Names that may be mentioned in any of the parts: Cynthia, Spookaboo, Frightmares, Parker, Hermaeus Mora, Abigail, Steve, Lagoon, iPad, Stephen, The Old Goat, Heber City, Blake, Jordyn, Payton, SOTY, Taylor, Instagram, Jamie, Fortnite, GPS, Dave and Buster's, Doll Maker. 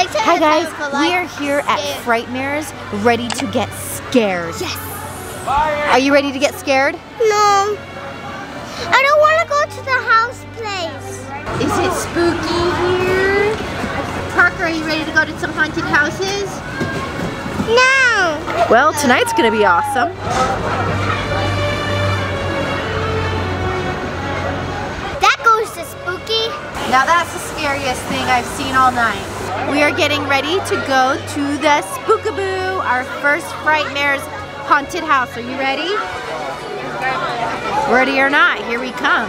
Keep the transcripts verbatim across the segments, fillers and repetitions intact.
Hi guys, we are here at Frightmares, ready to get scared. Yes. Are you ready to get scared? No. I don't want to go to the house place. Is it spooky here? Parker, are you ready to go to some haunted houses? No. Well, tonight's gonna be awesome. That goes to spooky. Now that's the scariest thing I've seen all night. We are getting ready to go to the Spookaboo, our first Frightmares haunted house. Are you ready? Ready or not, here we come.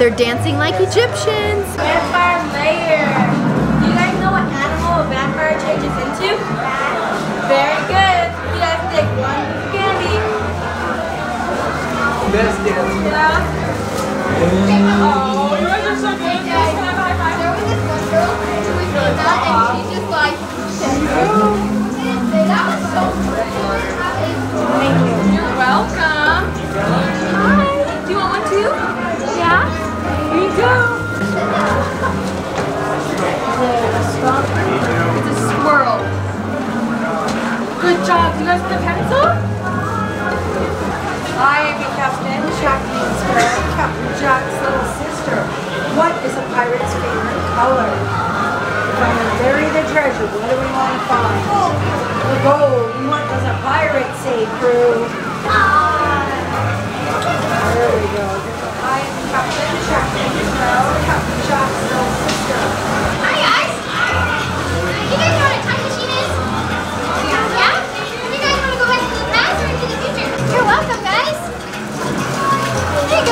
They're dancing like Egyptians. Vampire layer. Do you guys know what animal a vampire changes into? Very good. You guys take one candy. Best dance. Yeah. Oh, you guys are so good. Can I have a high five? There was this one girl who was doing that, and she just like, that was so pretty. Thank you. You're welcome. Hi. Do you want one too? Here you go! It's a swirl. Good job. Do you guys want a pencil? I am Captain Jack means Captain Jack's little sister. What is a pirate's favorite color? If I'm going to bury the treasure, what do we want to find? The gold. What does a pirate say, crew? There we go. Captain Jack, Captain Jack's little sister. Hi guys! You guys know what a time machine is? Yeah? You guys want to go back to the past or into the future? You're welcome, guys! There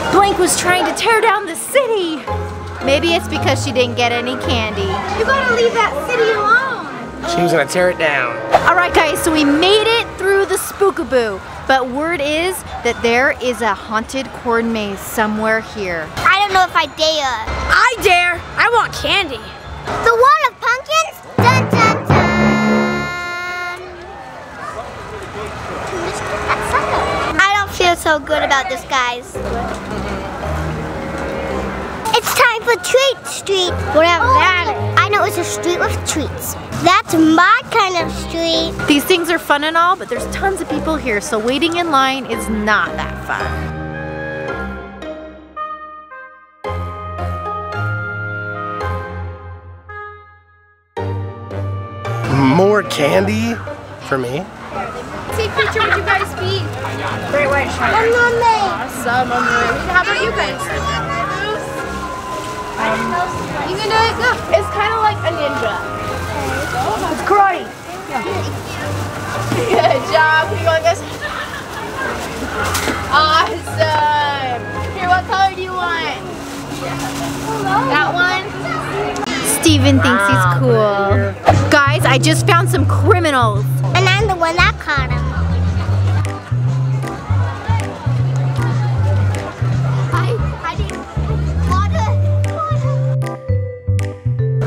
you go! Blake was trying to tear down the city! Maybe it's because she didn't get any candy. You gotta leave that city alone! She was gonna tear it down. All right guys, so we made it through the Spookaboo, but word is that there is a haunted corn maze somewhere here. I don't know if I dare. I dare, I want candy. The one of pumpkins? Dun dun dun. I don't feel so good about this, guys. It's time for treat street. Whatever that is. I know it's a street with treats. That's my kind of street. These things are fun and all, but there's tons of people here, so waiting in line is not that fun. More candy for me. What picture would you guys be? Great White Shark. I'm on me. Awesome, I'm on. How about you guys? Um, you can do it. Go. It's kind of like a ninja. It's karate. Yeah. Good job. Can you go like this? Awesome. Here, what color do you want? That one? Stephen thinks he's cool. Guys, I just found some criminals. And I'm the one that caught him.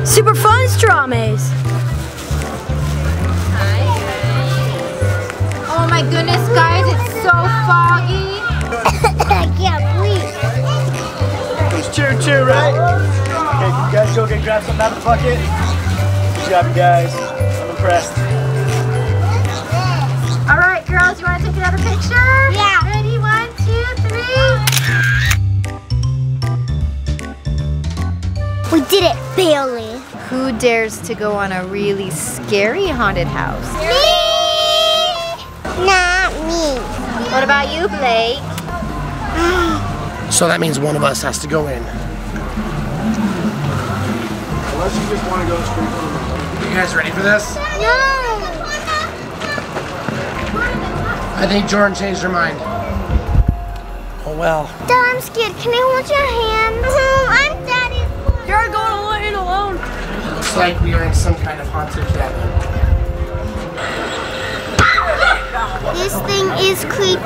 Super fun straw maze. Oh my goodness, guys, it's so foggy. I can't breathe. It's choo choo, right? Okay, you guys go get grab something out of the bucket. Good job, you guys. I'm impressed. All right, girls, you want to take another picture? Yeah. Ready? One, two, three. We did it, barely. Who dares to go on a really scary haunted house? Me! Not me. What about you, Blake? So that means one of us has to go in. Unless you just want to go straight. You guys ready for this? No! I think Jordyn changed her mind. Oh well. Dad, I'm scared. Can I hold your hand? I'm Daddy. You're going in alone. Looks like we are in some kind of haunted cabin. This thing is creepy.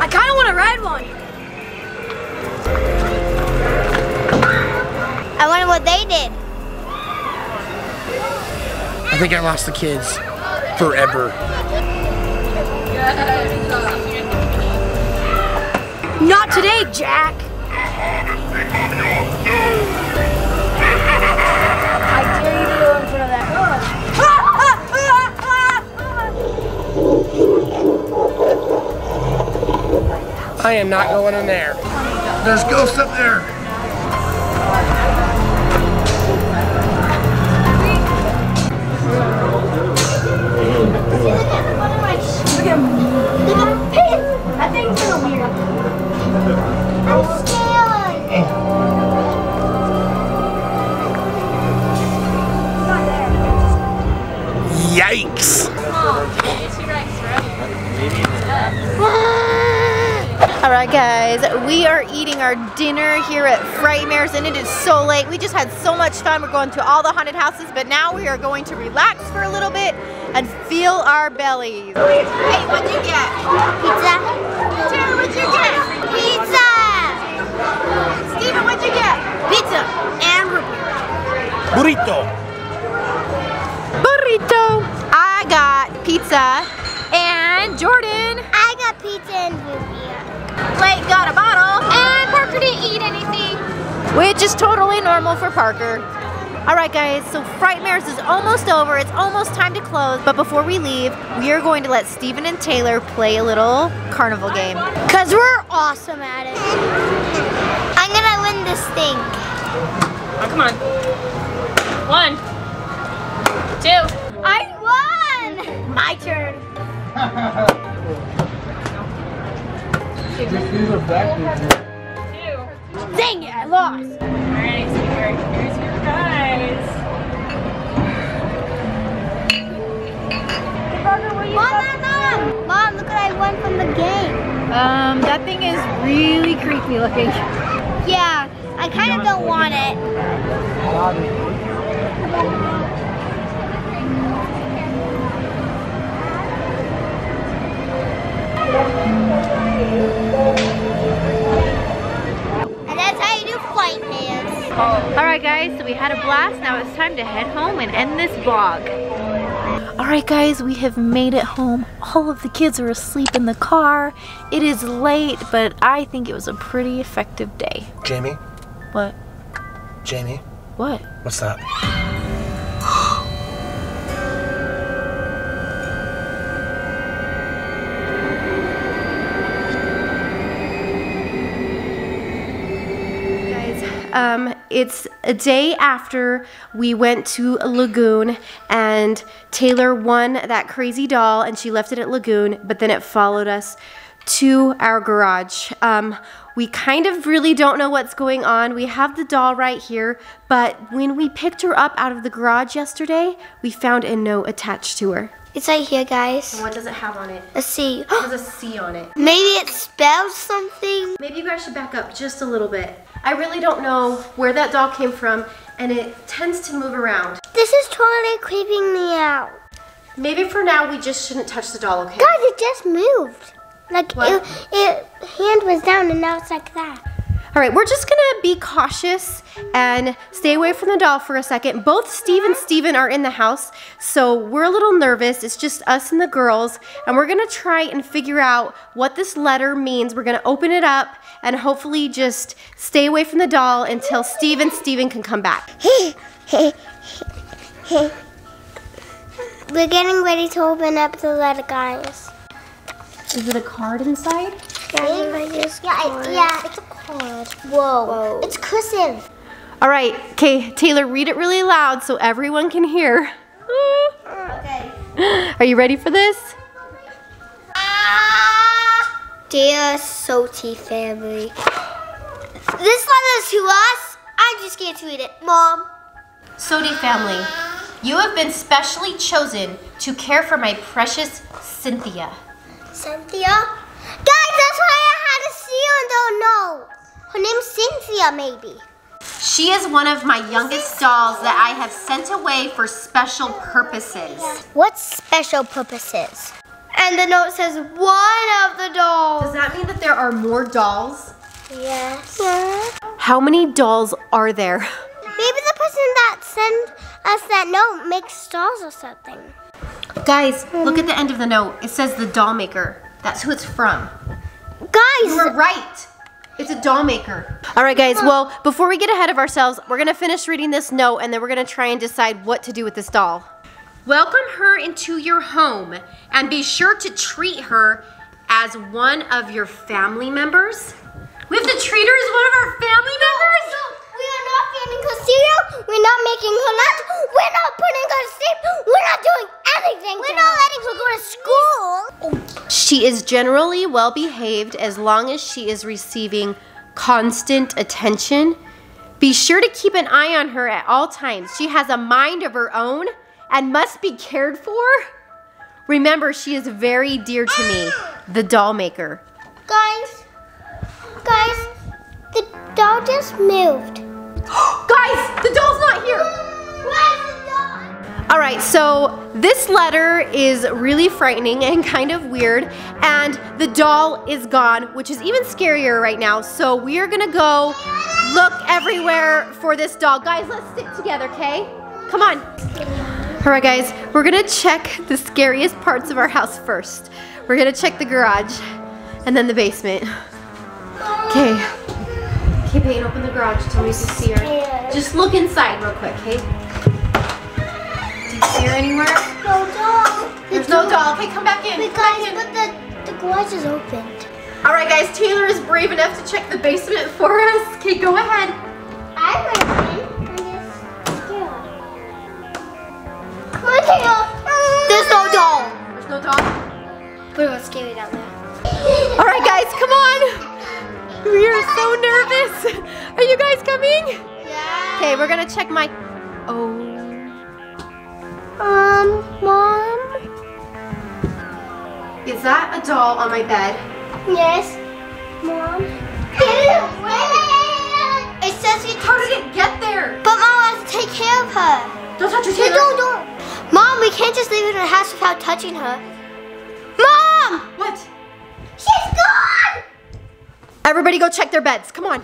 I kind of want to ride one. I wonder what they did. I think I lost the kids forever. Not today, Jack. I dare you to go in front of that car. I am not going in there. There's ghosts up there. Look at him. That thing's so weird. I'm scared. Yikes. All right, guys, we are eating our dinner here at Frightmares, and it is so late. We just had so much fun. We're going to all the haunted houses, but now we are going to relax for a little bit and feel our bellies. Hey, what'd you get? Pizza. Taylor, what'd you get? Pizza. Stephen, what'd you get? Pizza and burrito. Burrito. I got pizza, and Jordyn. I got pizza and burrito. Blake got a bottle, and Parker didn't eat anything, which is totally normal for Parker. All right, guys, so Frightmares is almost over. It's almost time to close, but before we leave, we are going to let Stephen and Taylor play a little carnival game. Because we're awesome at it. I'm going to win this thing. Oh, come on. One. Two. I won! My turn. Two. Dang it, I lost. All right, sweetheart, here's your prize. Mom, mom, mom, look what I won from the game. Um, that thing is really creepy looking. Yeah, I kind of don't want it. And that's how you do Frightmares. Alright guys, so we had a blast. Now it's time to head home and end this vlog. Alright guys, we have made it home. All of the kids are asleep in the car. It is late, but I think it was a pretty effective day. Jamie? What? Jamie? What? What's that? Um, it's a day after we went to Lagoon, and Taylor won that crazy doll and she left it at Lagoon, but then it followed us to our garage. Um, we kind of really don't know what's going on. We have the doll right here, but when we picked her up out of the garage yesterday, we found a note attached to her. It's right here, guys. And what does it have on it? A C. It has a C on it. Maybe it spells something. Maybe you guys should back up just a little bit. I really don't know where that doll came from, and it tends to move around. This is totally creeping me out. Maybe for now we just shouldn't touch the doll, okay? Guys, it just moved. Like, it, it hand was down and now it's like that. All right, we're just gonna be cautious and stay away from the doll for a second. Both Steve and Stephen are in the house, so we're a little nervous. It's just us and the girls, and we're gonna try and figure out what this letter means. We're gonna open it up and hopefully just stay away from the doll until Steve and Stephen can come back. Hey, hey, hey. We're getting ready to open up the letter, guys. Is it a card inside? Yeah, it's, yeah, yeah, it's a card. Whoa. Whoa. It's cursive. All right, okay, Taylor, read it really loud so everyone can hear. Okay. Are you ready for this? Dear SOTY family, this letter's to us. I'm just scared to read it, Mom. SOTY family, you have been specially chosen to care for my precious Cynthia. Cynthia? Guys, that's why I had a C and don't know. Her name's Cynthia, maybe. She is one of my youngest dolls that I have sent away for special purposes. What's special purposes? And the note says one of the dolls. Does that mean that there are more dolls? Yes. Yeah. How many dolls are there? Maybe the person that sent us that note makes dolls or something. Guys, mm. look at the end of the note. It says the Doll Maker. That's who it's from. Guys! You were right. It's a Doll Maker. All right, guys. Well, before we get ahead of ourselves, we're going to finish reading this note, and then we're going to try and decide what to do with this doll. Welcome her into your home, and be sure to treat her as one of your family members. We have to treat her as one of our family members? No, no, we are not feeding her cereal. We're not making her lunch. We're not putting her to sleep. We're not doing anything. We're not letting her go to school. She is generally well-behaved as long as she is receiving constant attention. Be sure to keep an eye on her at all times. She has a mind of her own and must be cared for. Remember, she is very dear to me, the Doll Maker. Guys. Guys, the doll just moved. Guys, the doll's not here. Where's the doll? All right, so this letter is really frightening and kind of weird, and the doll is gone, which is even scarier right now. So we are gonna go look everywhere for this doll. Guys, let's stick together, okay? Come on. All right, guys, we're gonna check the scariest parts of our house first. We're gonna check the garage and then the basement. Okay. Okay, Payton, open the garage until we can see her. Just look inside real quick, okay? Do you see her anywhere? No doll. There's no doll. Okay, come back in. Wait, guys, but the, the garage is opened. All right, guys, Taylor is brave enough to check the basement for us. Okay, go ahead. I'm ready. I'm just scared. Come on, Taylor. There's no doll. There's no doll? But it was scary down there. All right, guys, come on. We are so nervous. Are you guys coming? Yeah. Okay, we're gonna check my. Oh. Um, Mom? Is that a doll on my bed? Yes. Mom? It says it. How did it get there? But Mom has to take care of her. Don't touch her, Taylor. No, don't. Mom, we can't just leave her in the house without touching her. Mom! What? She's gone! Everybody go check their beds, come on.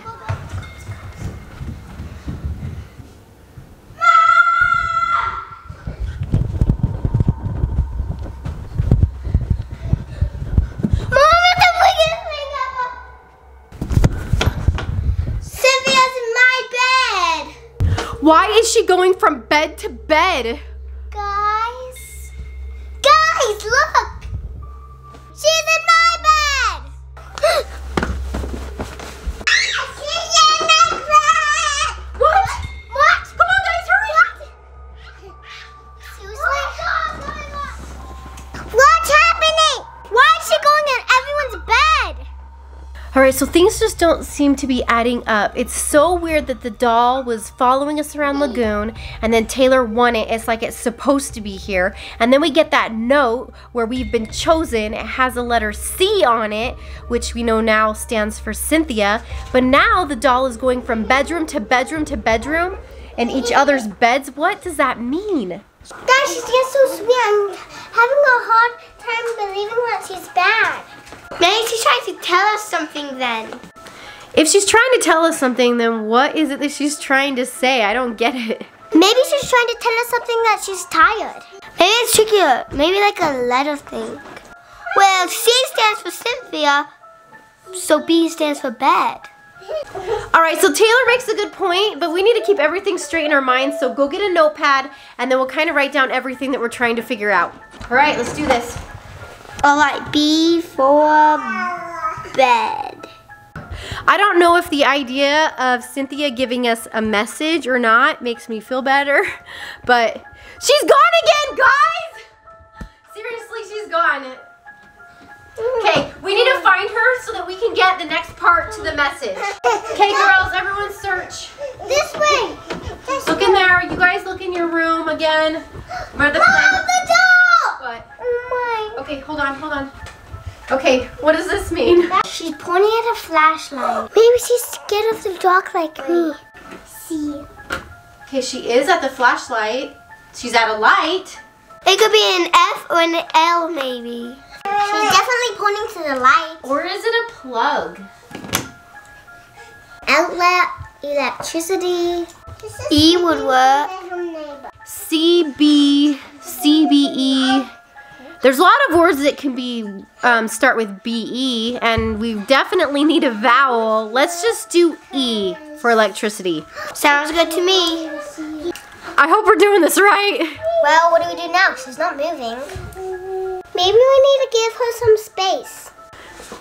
Cynthia's in my bed. Why is she going from bed to bed? Guys, guys, look. She's in my bed. All right, so things just don't seem to be adding up. It's so weird that the doll was following us around Lagoon, and then Taylor won it. It's like it's supposed to be here. And then we get that note where we've been chosen. It has a letter C on it, which we know now stands for Cynthia. But now the doll is going from bedroom to bedroom to bedroom in each other's beds. What does that mean? Guys, she's just so sweet. I'm having a hard time believing that she's back. Maybe she's trying to tell us something then. If she's trying to tell us something, then what is it that she's trying to say? I don't get it. Maybe she's trying to tell us something that she's tired. Maybe it's trickier. Maybe like a letter thing. Well, C stands for Cynthia, so B stands for bed. All right, so Taylor makes a good point, but we need to keep everything straight in our minds, so go get a notepad, and then we'll kind of write down everything that we're trying to figure out. All right, let's do this. All right, B for bed. I don't know if the idea of Cynthia giving us a message or not makes me feel better, but she's gone again, guys! Seriously, she's gone. Okay, we need to find her so that we can get the next part to the message. Okay, girls, everyone search. This way. This look way. in there. You guys look in your room again. Where the Mom, the doll! What? Okay, hold on, hold on. Okay, what does this mean? She's pointing at a flashlight. Maybe she's scared of the dark like me. See? Okay, she is at the flashlight. She's at a light. It could be an F or an L, maybe. She's definitely pointing to the light. Or is it a plug? Outlet, electricity. E would work. C, B, C, B, E. There's a lot of words that can be um, start with B, E, and we definitely need a vowel. Let's just do E for electricity. Sounds good to me. I hope we're doing this right. Well, what do we do now? She's not moving. Maybe we need to give her some space.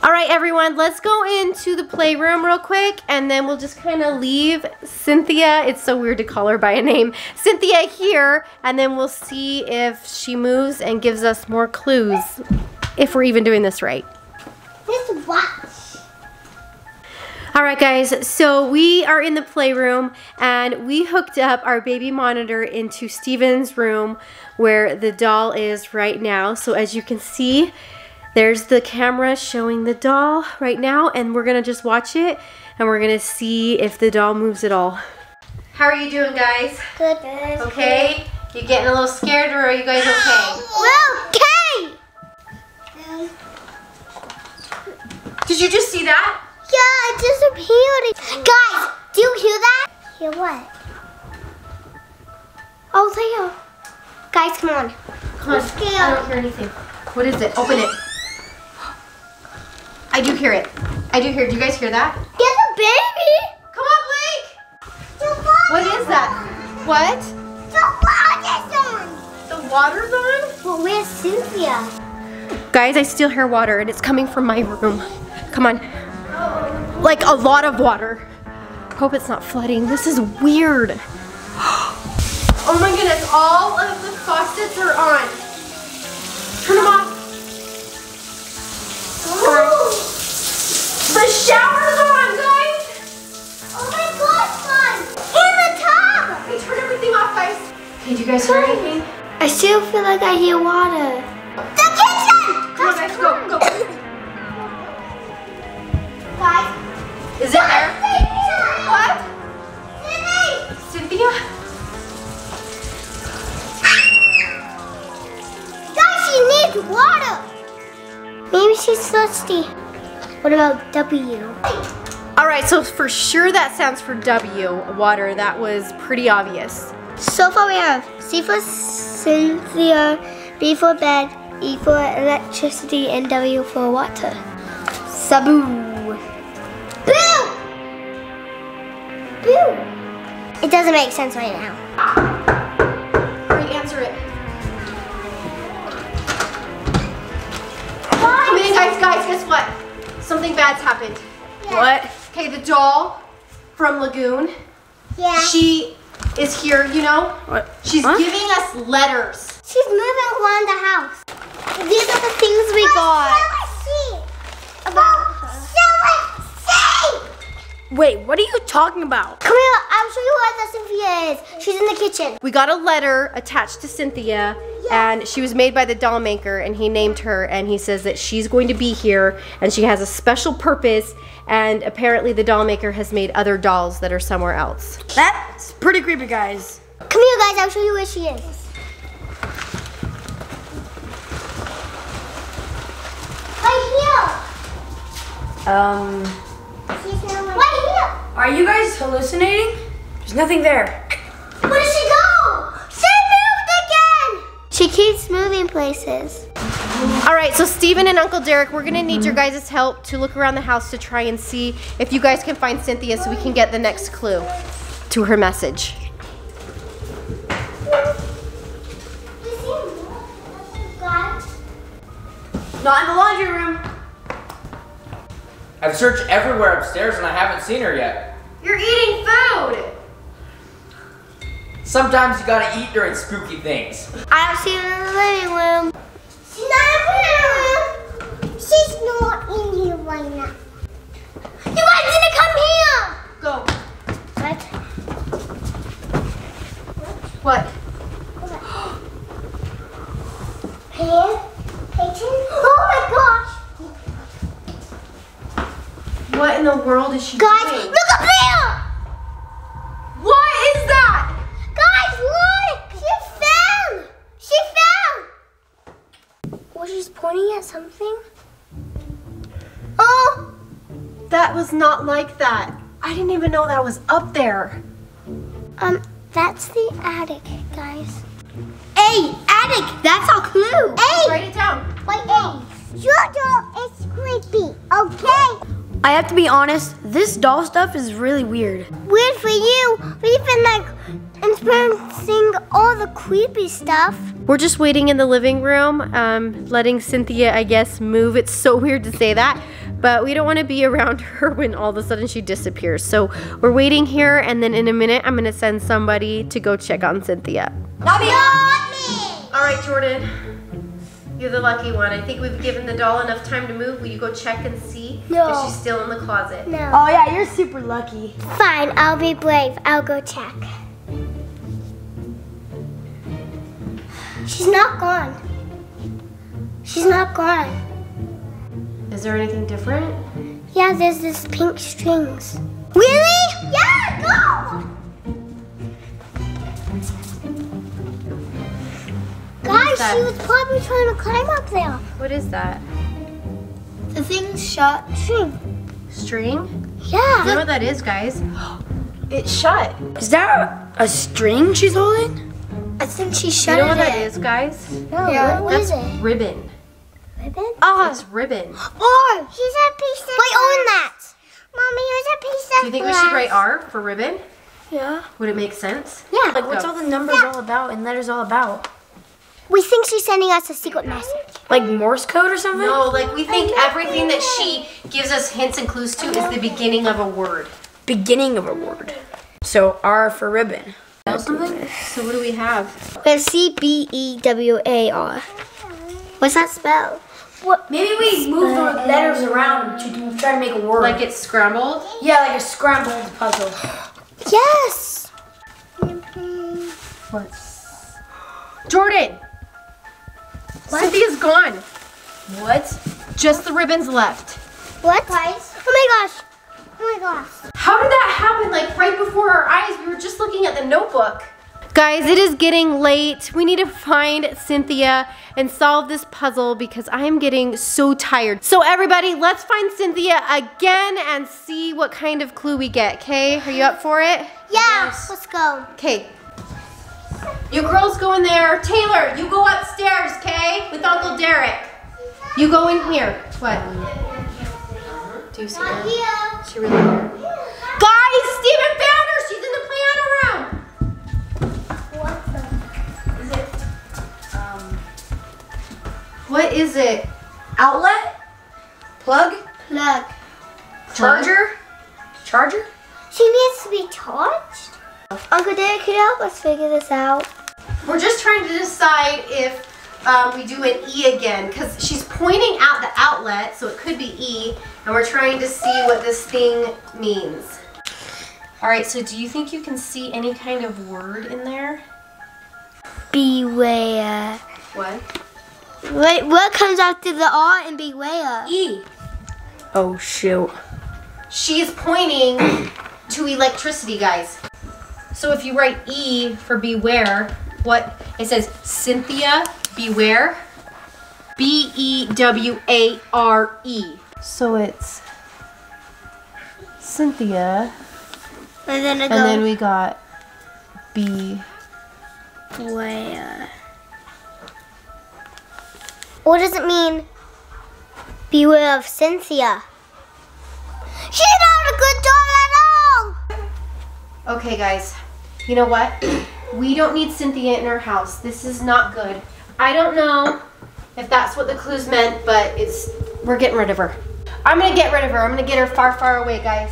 All right, everyone, let's go into the playroom real quick, and then we'll just kind of leave Cynthia, it's so weird to call her by a name, Cynthia here, and then we'll see if she moves and gives us more clues, if we're even doing this right. Let's watch. All right, guys, so we are in the playroom, and we hooked up our baby monitor into Stephen's room, where the doll is right now. So as you can see, there's the camera showing the doll right now, and we're gonna just watch it, and we're gonna see if the doll moves at all. How are you doing, guys? Good. Okay? You getting a little scared, or are you guys okay? We're okay! Did you just see that? Yeah, it disappeared. Guys, do you hear that? Hear what? Oh, Taylor. Guys, come on. Come on. I'm scared. I don't hear anything. What is it? Open it. I do hear it. I do hear it. Do you guys hear that? There's a baby. Come on, Blake. What is that? On. What? The water's on. The water's on? Well, where's Cynthia? Guys, I still hear water, and it's coming from my room. Come on. Like a lot of water. Hope it's not flooding. This is weird. Oh my goodness, all of the faucets are on. Turn them off. Ooh. The shower's on, guys. Oh my gosh, Mom. In the tub. Okay, turn everything off, guys. Okay, do you guys hear anything? I still feel like I hear water. The kitchen. Come on, guys, go, go. Guys. Is it there? Cynthia. What? Cynthia? Cynthia? Ah. Guys, she needs water. Maybe she's thirsty. What about W? All right, so for sure that sounds for W, water. That was pretty obvious. So far we have C for Cynthia, B for bed, E for electricity, and W for water. Saboo. Boo! Boo! It doesn't make sense right now. Hurry, answer it. What? Come in, guys, guys, guess what? Something bad's happened. Yeah. What? Okay, the doll from Lagoon. Yeah. She is here, you know? What? She's what? giving us letters. She's moving around the house. These are the things we what? got. Wait, what are you talking about? Come here, I'll show you what that Cynthia is. She's in the kitchen. We got a letter attached to Cynthia, yeah. and she was made by the Doll Maker, and he named her, and he says that she's going to be here, and she has a special purpose, and apparently the Doll Maker has made other dolls that are somewhere else. That's pretty creepy, guys. Come here, guys, I'll show you where she is. Right here. Um... Are you guys hallucinating? There's nothing there. Where did she go? She moved again! She keeps moving places. All right, so Stephen and Uncle Derek, we're gonna need your guys' help to look around the house to try and see if you guys can find Cynthia so we can get the next clue to her message. Not in the laundry room. I've searched everywhere upstairs and I haven't seen her yet. You're eating food! Sometimes you gotta eat during spooky things. I don't see her in the living room. She's not in the living room. She's not in here right now. You guys need to come here! Go. What? What? What? Here? Payton? Oh my gosh! What in the world is she Guys, doing? Guys, look up there! What is that? pointing at something? Oh! That was not like that. I didn't even know that was up there. Um, that's the attic, guys. Hey, attic! That's our clue! Hey! Write it down. Wait, hey! Your doll is creepy, okay? I have to be honest, this doll stuff is really weird. Weird for you. We've been like experiencing all the creepy stuff. We're just waiting in the living room, um, letting Cynthia, I guess, move. It's so weird to say that, but we don't want to be around her when all of a sudden she disappears. So we're waiting here, and then in a minute, I'm going to send somebody to go check on Cynthia. Not me! Not me! All right, Jordyn, you're the lucky one. I think we've given the doll enough time to move. Will you go check and see no. if she's still in the closet? No. Oh, yeah, you're super lucky. Fine, I'll be brave. I'll go check. She's not gone. She's not gone. Is there anything different? Yeah, there's this pink strings. Really? Yeah, go! Guys, she was probably trying to climb up there. What is that? The thing's shut. String. String? Yeah. You know what that is, guys? It's shut. Is that a, a string she's holding? I think she shut it. You know what that is, guys? No, yeah. What is it? That's ribbon. Ribbon? Oh, it's ribbon. Or here's a piece of. Wait, own that. Mommy, here's a piece of. Do you think glass. We should write R for ribbon? Yeah. Would it make sense? Yeah. Like, what's all the numbers yeah. all about and letters all about? We think she's sending us a secret message. Like Morse code or something? No, like we think everything that she gives us hints and clues to is the beginning of a word. Beginning of a word. So R for ribbon. Something? So what do we have? We have C B E W A R. What's that spell? What? Maybe we move the letters around to try to make a word. Like it's scrambled? Yeah, like a scrambled puzzle. Yes! What? Jordyn! What? Cynthia's gone. What? Just the ribbons left. What? Guys? Oh my gosh. Oh my gosh. How did that happen? Like right before our eyes, we were just looking at the notebook. Guys, it is getting late. We need to find Cynthia and solve this puzzle because I am getting so tired. So everybody, let's find Cynthia again and see what kind of clue we get, okay? Are you up for it? Yeah, yes. Let's go. Okay. You girls go in there. Taylor, you go upstairs, okay? With Uncle Derek. You go in here. What? Do you see her? Here. She really there. Guys, Stephen found her! She's in the piano room! What is it? Outlet? Plug? Plug. Charger? Charger? She needs to be charged? Uncle Derek, can you help us figure this out? We're just trying to decide if um, we do an E again, because she's pointing out the outlet, so it could be E, and we're trying to see what this thing means. All right, so do you think you can see any kind of word in there? Beware. What? Wait, what comes after the R and beware? E. Oh, shoot. She's pointing to electricity, guys. So if you write E for beware, what? It says Cynthia, beware. B E W A R E. So it's Cynthia. And then, and then we got B. Beware. What does it mean? Beware of Cynthia. She's not a good doll at all! Okay guys, you know what? We don't need Cynthia in our house. This is not good. I don't know if that's what the clues meant, but it's we're getting rid of her. I'm gonna get rid of her. I'm gonna get her far, far away, guys.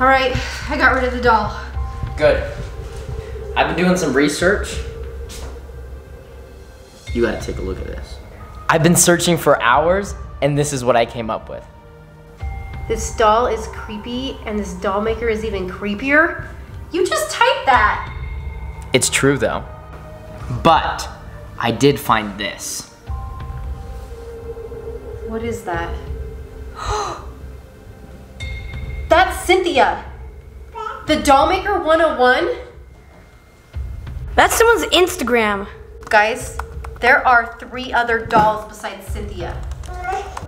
Alright, I got rid of the doll. Good. I've been doing some research You gotta take a look at this. I've been searching for hours, and this is what I came up with. This doll is creepy, and this doll maker is even creepier? You just typed that! It's true, though. But I did find this. What is that? That's Cynthia! The Doll Maker one oh one? That's someone's Instagram. Guys, there are three other dolls besides Cynthia.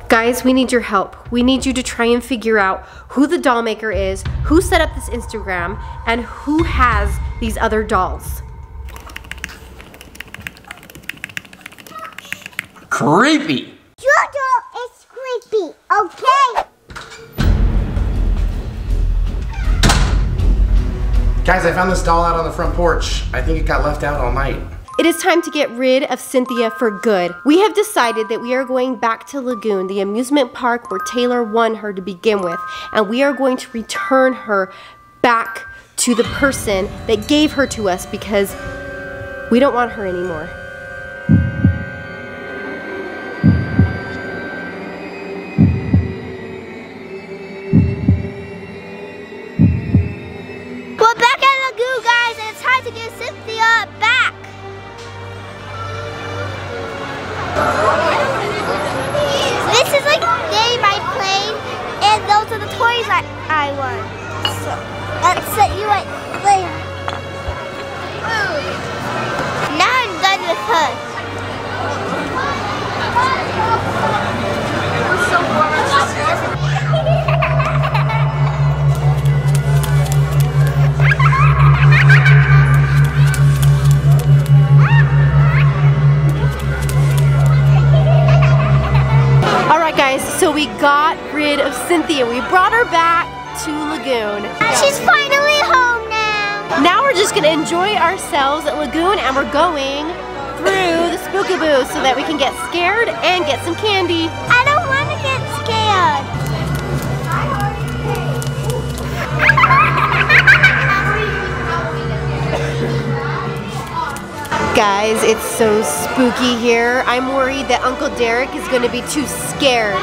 Guys, we need your help. We need you to try and figure out who the doll maker is, who set up this Instagram, and who has these other dolls. Creepy! Your doll is creepy, okay? Guys, I found this doll out on the front porch. I think it got left out all night. It is time to get rid of Cynthia for good. We have decided that we are going back to Lagoon, the amusement park where Taylor won her to begin with, and we are going to return her back to the person that gave her to us because we don't want her anymore. We're back at Lagoon, guys, and it's time to get Cynthia back. This is like the game I played, and those are the toys I, I won. So, let's set you up later. Now I'm done with her. So we got rid of Cynthia. We brought her back to Lagoon. She's finally home now. Now we're just gonna enjoy ourselves at Lagoon, and we're going through the Spookaboo so that we can get scared and get some candy. I don't wanna get scared. Guys, it's so spooky here. I'm worried that Uncle Derek is gonna be too scared.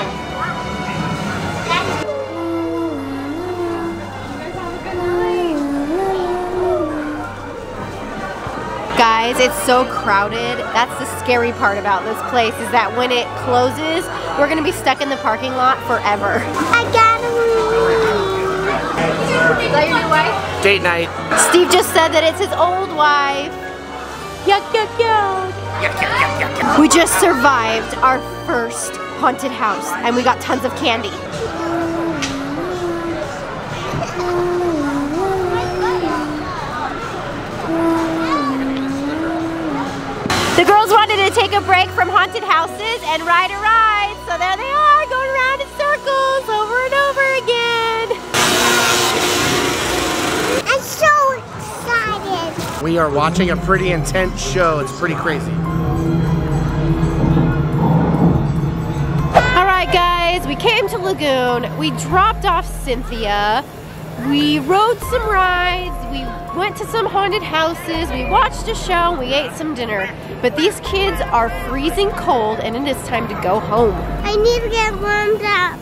Guys, it's so crowded. That's the scary part about this place, is that when it closes, we're gonna be stuck in the parking lot forever. I gotta leave. Is that your new wife? Date night. Steve just said that it's his old wife. Yuck, yuck, yuck. Yuck, yuck, yuck, yuck, yuck. We just survived our first haunted house, and we got tons of candy. The girls wanted to take a break from haunted houses and ride a ride, so there they are, going around in circles over and over again. I'm so excited. We are watching a pretty intense show. It's pretty crazy. All right, guys, we came to Lagoon. We dropped off Cynthia. We rode some rides, we went to some haunted houses, we watched a show, and we ate some dinner. But these kids are freezing cold, and it is time to go home. I need to get warmed up.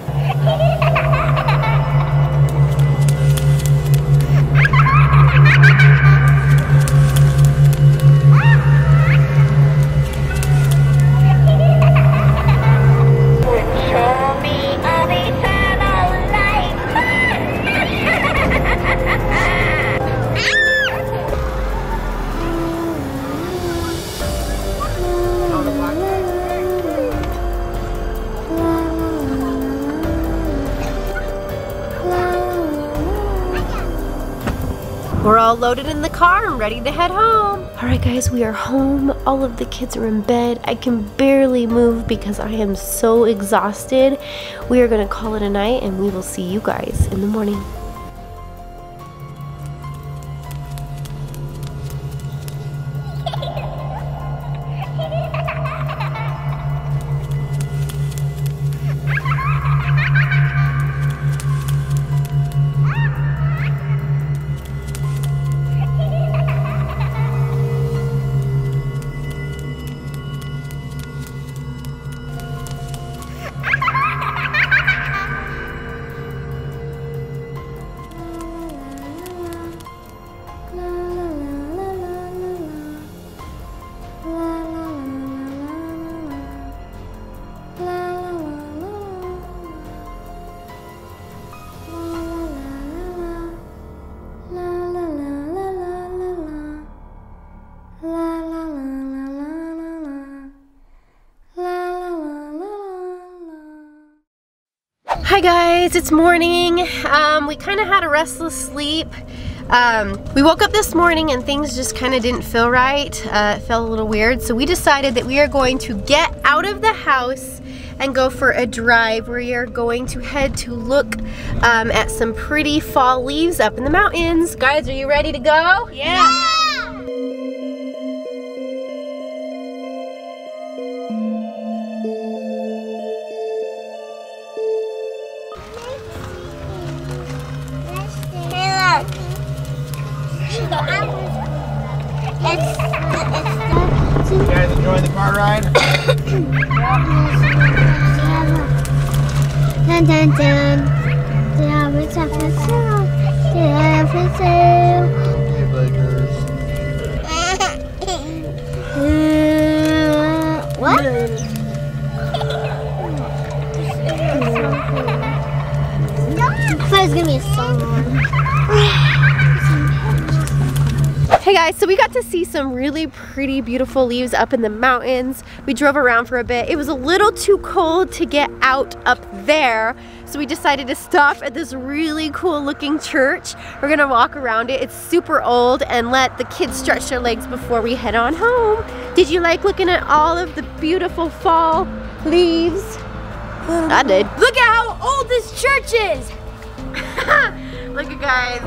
We're all loaded in the car and ready to head home. All right, guys, we are home. All of the kids are in bed. I can barely move because I am so exhausted. We are gonna call it a night, and we will see you guys in the morning. Hi guys, it's morning. Um, we kind of had a restless sleep. Um, we woke up this morning and things just kind of didn't feel right. Uh, it felt a little weird, so we decided that we are going to get out of the house and go for a drive. We are going to head to look um, at some pretty fall leaves up in the mountains. Guys, are you ready to go? Yeah! Yeah. Enjoying the car ride? Dun, dun, dun. Hey, Blakers. Uh, what? It's gonna be a song. Hey guys, so we got to see some really pretty beautiful leaves up in the mountains. We drove around for a bit. It was a little too cold to get out up there, so we decided to stop at this really cool looking church. We're gonna walk around it. It's super old, and let the kids stretch their legs before we head on home. Did you like looking at all of the beautiful fall leaves? I did. Look at how old this church is! Look at guys.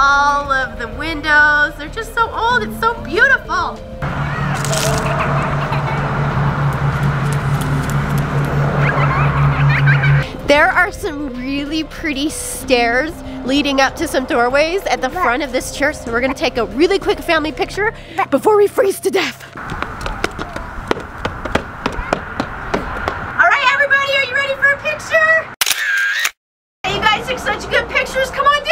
All of the windows, they're just so old, it's so beautiful. There are some really pretty stairs leading up to some doorways at the front of this church, so we're gonna take a really quick family picture before we freeze to death. All right, everybody, are you ready for a picture? You guys took such good pictures, come on down.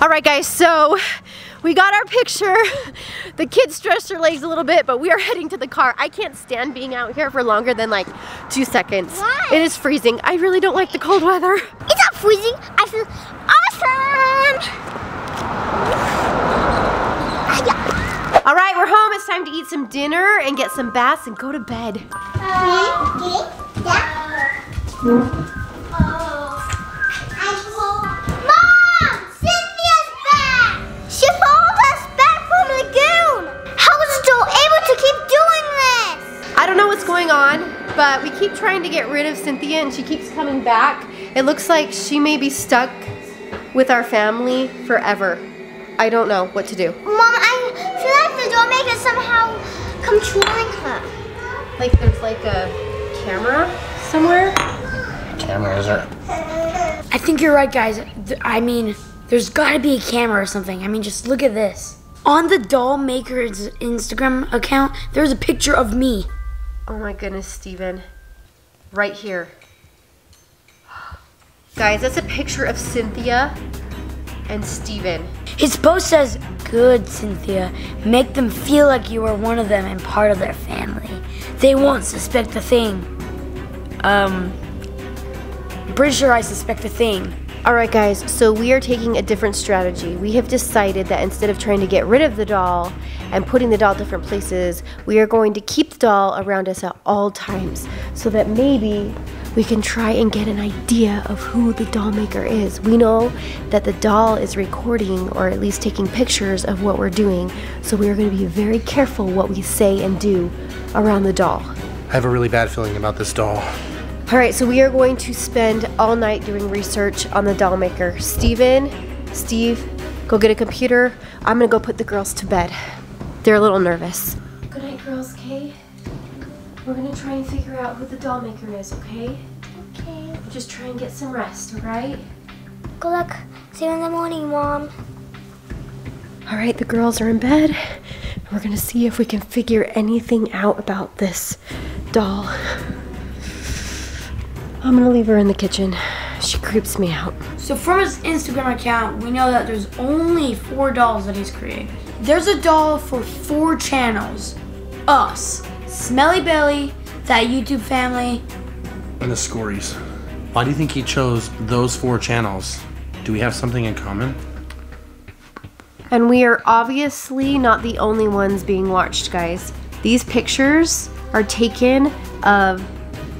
Alright guys, so we got our picture. The kids stretched their legs a little bit, but we are heading to the car. I can't stand being out here for longer than like two seconds. Why? It is freezing. I really don't like the cold weather. It's not freezing. I feel awesome. Alright, we're home. It's time to eat some dinner and get some baths and go to bed. Uh, on, but we keep trying to get rid of Cynthia and she keeps coming back. It looks like she may be stuck with our family forever. I don't know what to do. Mom, I feel like the Doll Maker is somehow controlling her. Like there's like a camera somewhere? Camera, is there? I think you're right, guys. I mean, there's gotta be a camera or something. I mean, just look at this. On the Doll Maker's Instagram account, there's a picture of me. Oh my goodness, Stephen. Right here. Guys, that's a picture of Cynthia and Stephen. His post says, "Good, Cynthia. Make them feel like you are one of them and part of their family. They won't suspect a thing." Um, pretty sure I suspect a thing. Alright guys, so we are taking a different strategy. We have decided that instead of trying to get rid of the doll and putting the doll different places, we are going to keep the doll around us at all times so that maybe we can try and get an idea of who the Doll Maker is. We know that the doll is recording or at least taking pictures of what we're doing, so we are going to be very careful what we say and do around the doll. I have a really bad feeling about this doll. All right, so we are going to spend all night doing research on the Doll Maker. Stephen, Steve, go get a computer. I'm gonna go put the girls to bed. They're a little nervous. Good night, girls, okay? We're gonna try and figure out who the Doll Maker is, okay? Okay. We'll just try and get some rest, all right? Good luck. See you in the morning, Mom. All right, the girls are in bed. We're gonna see if we can figure anything out about this doll. I'm gonna leave her in the kitchen. She creeps me out. So from his Instagram account, we know that there's only four dolls that he's created. There's a doll for four channels. Us, Smelly Belly, that YouTube family, and the Scories. Why do you think he chose those four channels? Do we have something in common? And we are obviously not the only ones being watched, guys. These pictures are taken of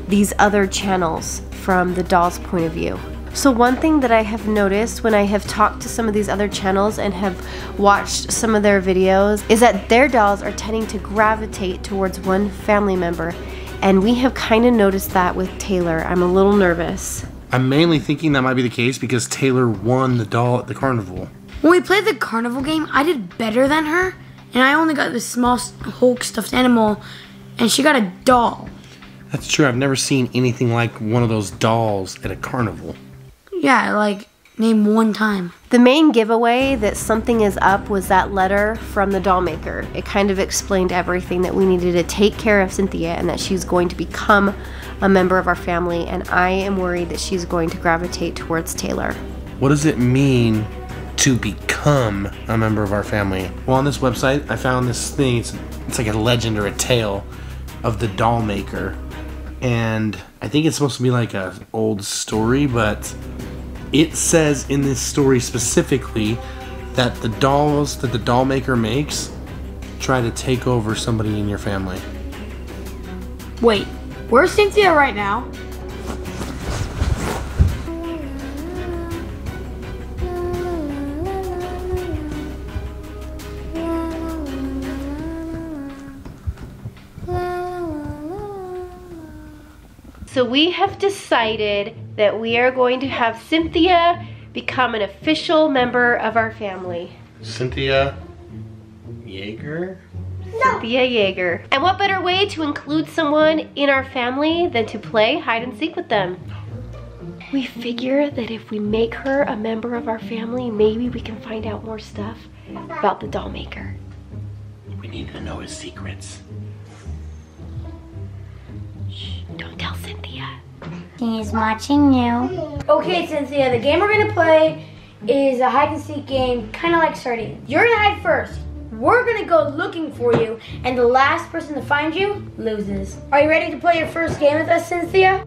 these other channels from the doll's point of view. So one thing that I have noticed when I have talked to some of these other channels and have watched some of their videos is that their dolls are tending to gravitate towards one family member. And we have kind of noticed that with Taylor. I'm a little nervous. I'm mainly thinking that might be the case because Taylor won the doll at the carnival. When we played the carnival game, I did better than her. And I only got this small Hulk stuffed animal, and she got a doll. That's true. I've never seen anything like one of those dolls at a carnival. Yeah, like, name one time. The main giveaway that something is up was that letter from the Doll Maker. It kind of explained everything that we needed to take care of Cynthia and that she's going to become a member of our family, and I am worried that she's going to gravitate towards Taylor. What does it mean to become a member of our family? Well, on this website, I found this thing. It's, it's like a legend or a tale of the Doll Maker. And I think it's supposed to be like an old story, but it says in this story specifically that the dolls that the Doll Maker makes try to take over somebody in your family. Wait, where's Cynthia right now? So we have decided that we are going to have Cynthia become an official member of our family. Cynthia Yeager? No. Cynthia Yeager. And what better way to include someone in our family than to play hide and seek with them? We figure that if we make her a member of our family, maybe we can find out more stuff about the Doll Maker. We need to know his secrets. Don't tell Cynthia. He's watching you. Okay, Cynthia, the game we're gonna play is a hide and seek game, kind of like sardines. You're gonna hide first. We're gonna go looking for you, and the last person to find you loses. Are you ready to play your first game with us, Cynthia?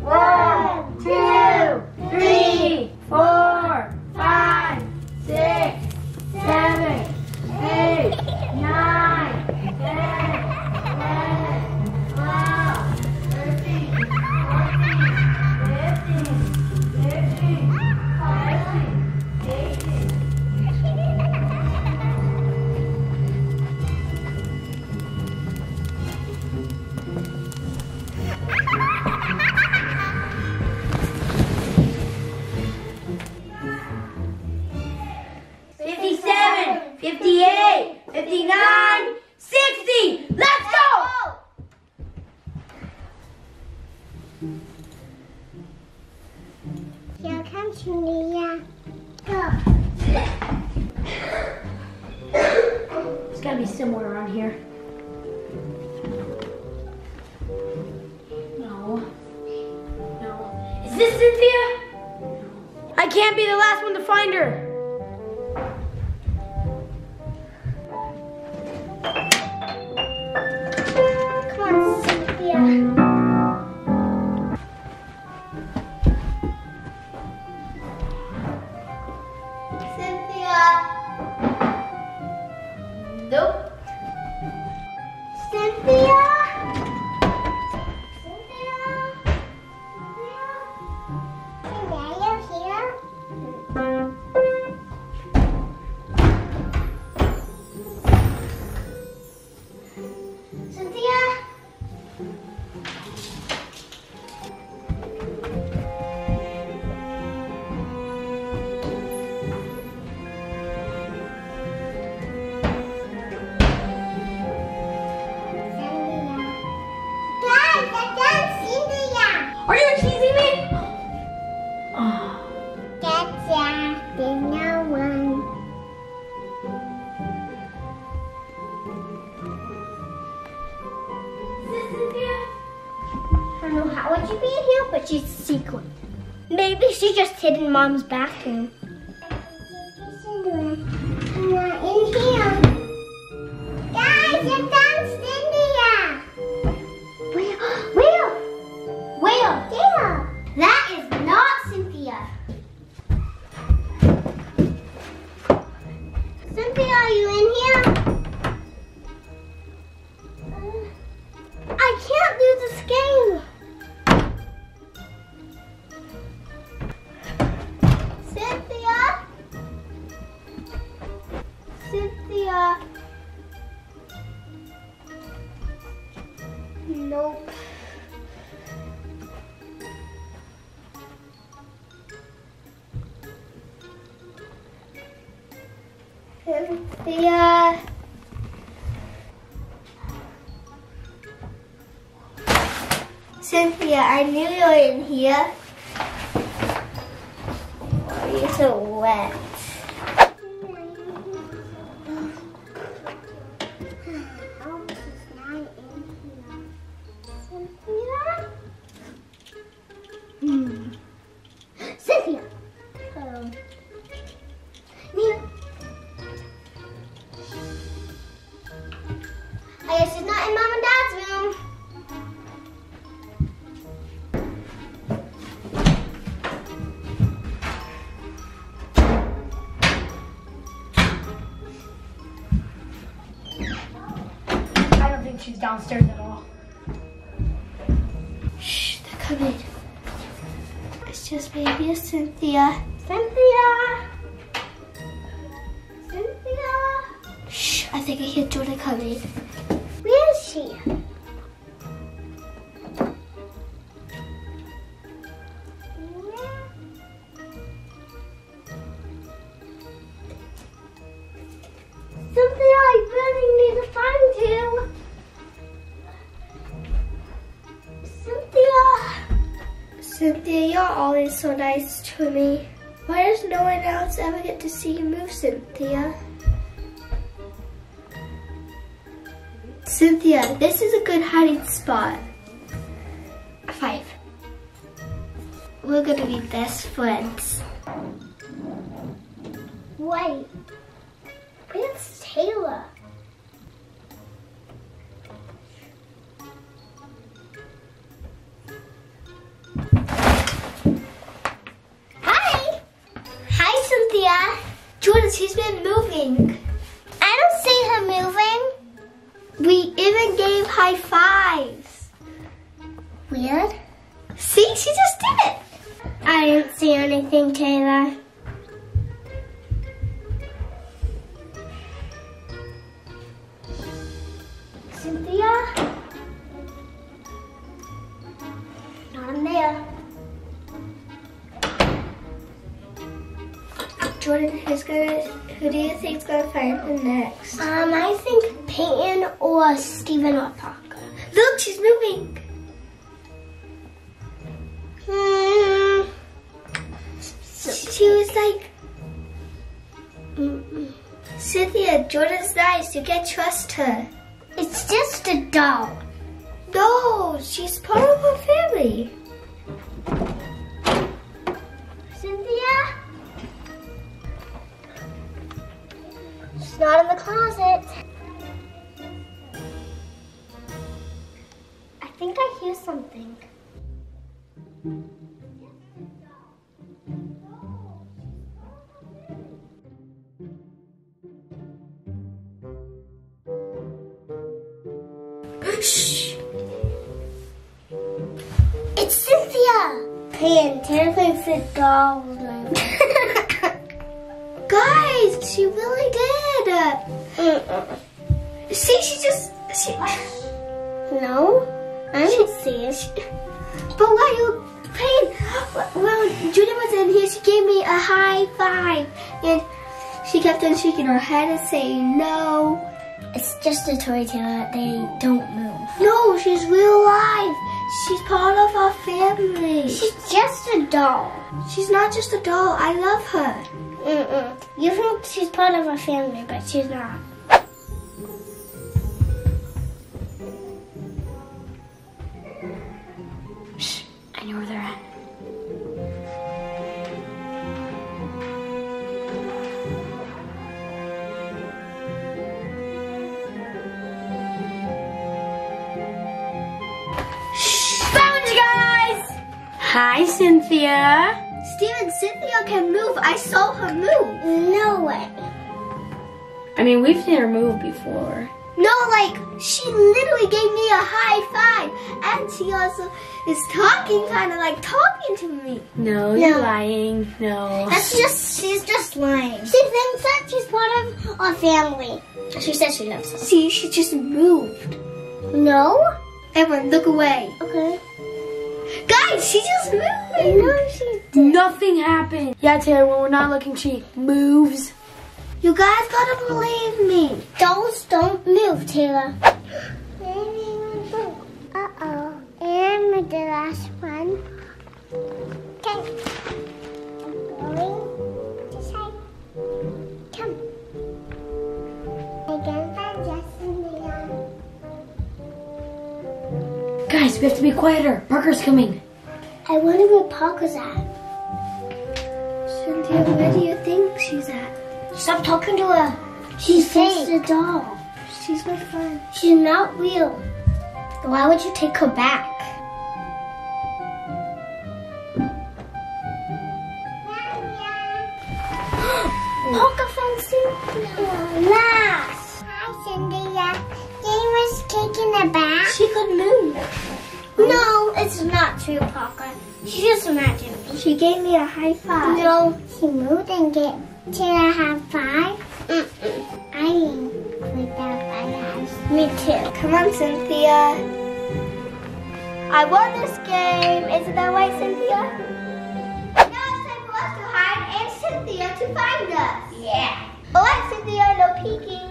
One, two, three, four, five, six, seven, eight, nine, ten. fifty-eight, fifty-nine, sixty, let's go! Here comes Julia. Go. It's gotta be somewhere around here. No. No. Is this Cynthia? No. I can't be the last one to find her. In Mom's bathroom. I'm not in here. Guys, I found Cynthia. Whale, whale, whale, whale. That is not Cynthia. Nope. Cynthia. Cynthia, I knew you were in here. Oh, you're so wet. Downstairs at all. Shh, they're coming. It's just baby Cynthia. Cynthia! Cynthia! Shh, I think I hear Jordyn coming. Where is she? Cynthia, I really need to find you. Cynthia, you're always so nice to me. Why does no one else ever get to see you move, Cynthia? Cynthia, this is a good hiding spot. Five. We're gonna be best friends. Wait, where's Taylor? She's been moving. I don't see her moving. We even gave high fives. Weird. See, she just did it. I don't see anything, Taylor. Cynthia? Not in there. Jordyn, who's gonna, who do you think's gonna find him next? Um, I think Payton or Stephen or Parker. Look, she's moving. Mm. So she was like, mm-mm. Cynthia, Jordyn's nice. You can't trust her. It's just a doll. No, she's part of her family. Cynthia? It's not in the closet. I think I hear something. Shh! It's Cynthia! Payton, Taylor said doll. Guys, she really did. Mm-mm. See, she just. She, no, I didn't see it. She, but while you were playing, well, Jordyn was in here. She gave me a high five, and she kept on shaking her head and saying no. It's just a toy, Taylor. They don't move. No, she's real life. She's part of our family. She's just a doll. She's not just a doll. I love her. Mm-mm. You think she's part of our family, but she's not. Shh, I know where they're at. Shh, found you guys! Hi, Cynthia. Steven, Cynthia can move. I saw her move. No way. I mean, we've seen her move before. No, like, she literally gave me a high five. And she also is talking, kind of like talking to me. No, you're no. lying. No. That's just, she's just lying. She thinks that she's part of our family. She said she loves us. See, she just moved. No? Everyone, look away. Okay. Guys, she just moved. No, she didn't. Nothing happened. Yeah, Taylor, when we're not looking, she moves. You guys gotta believe me. Dolls don't move, Taylor. Uh-oh. And the last one. Okay. I'm going this side. Come. I can find Justin. Guys, we have to be quieter. Parker's coming. I wonder where Parker's at. Cynthia, where do you think she's at? Stop talking to her. She's just a doll. She's my friend. She's not real. Why would you take her back? Parker found Cynthia. Last. Hi, Cynthia. Jamie was taking her back. She could move. No, it's not true, Parker. She just imagined me. She gave me a high five. No, she moved and gave Taylor a high five. Mm-mm. I ain't freaked out by that. Me too. Come on, Cynthia. I won this game. Isn't that right, Cynthia? Now it's time for us to hide and Cynthia to find us. Yeah. All right, Cynthia, no peeking.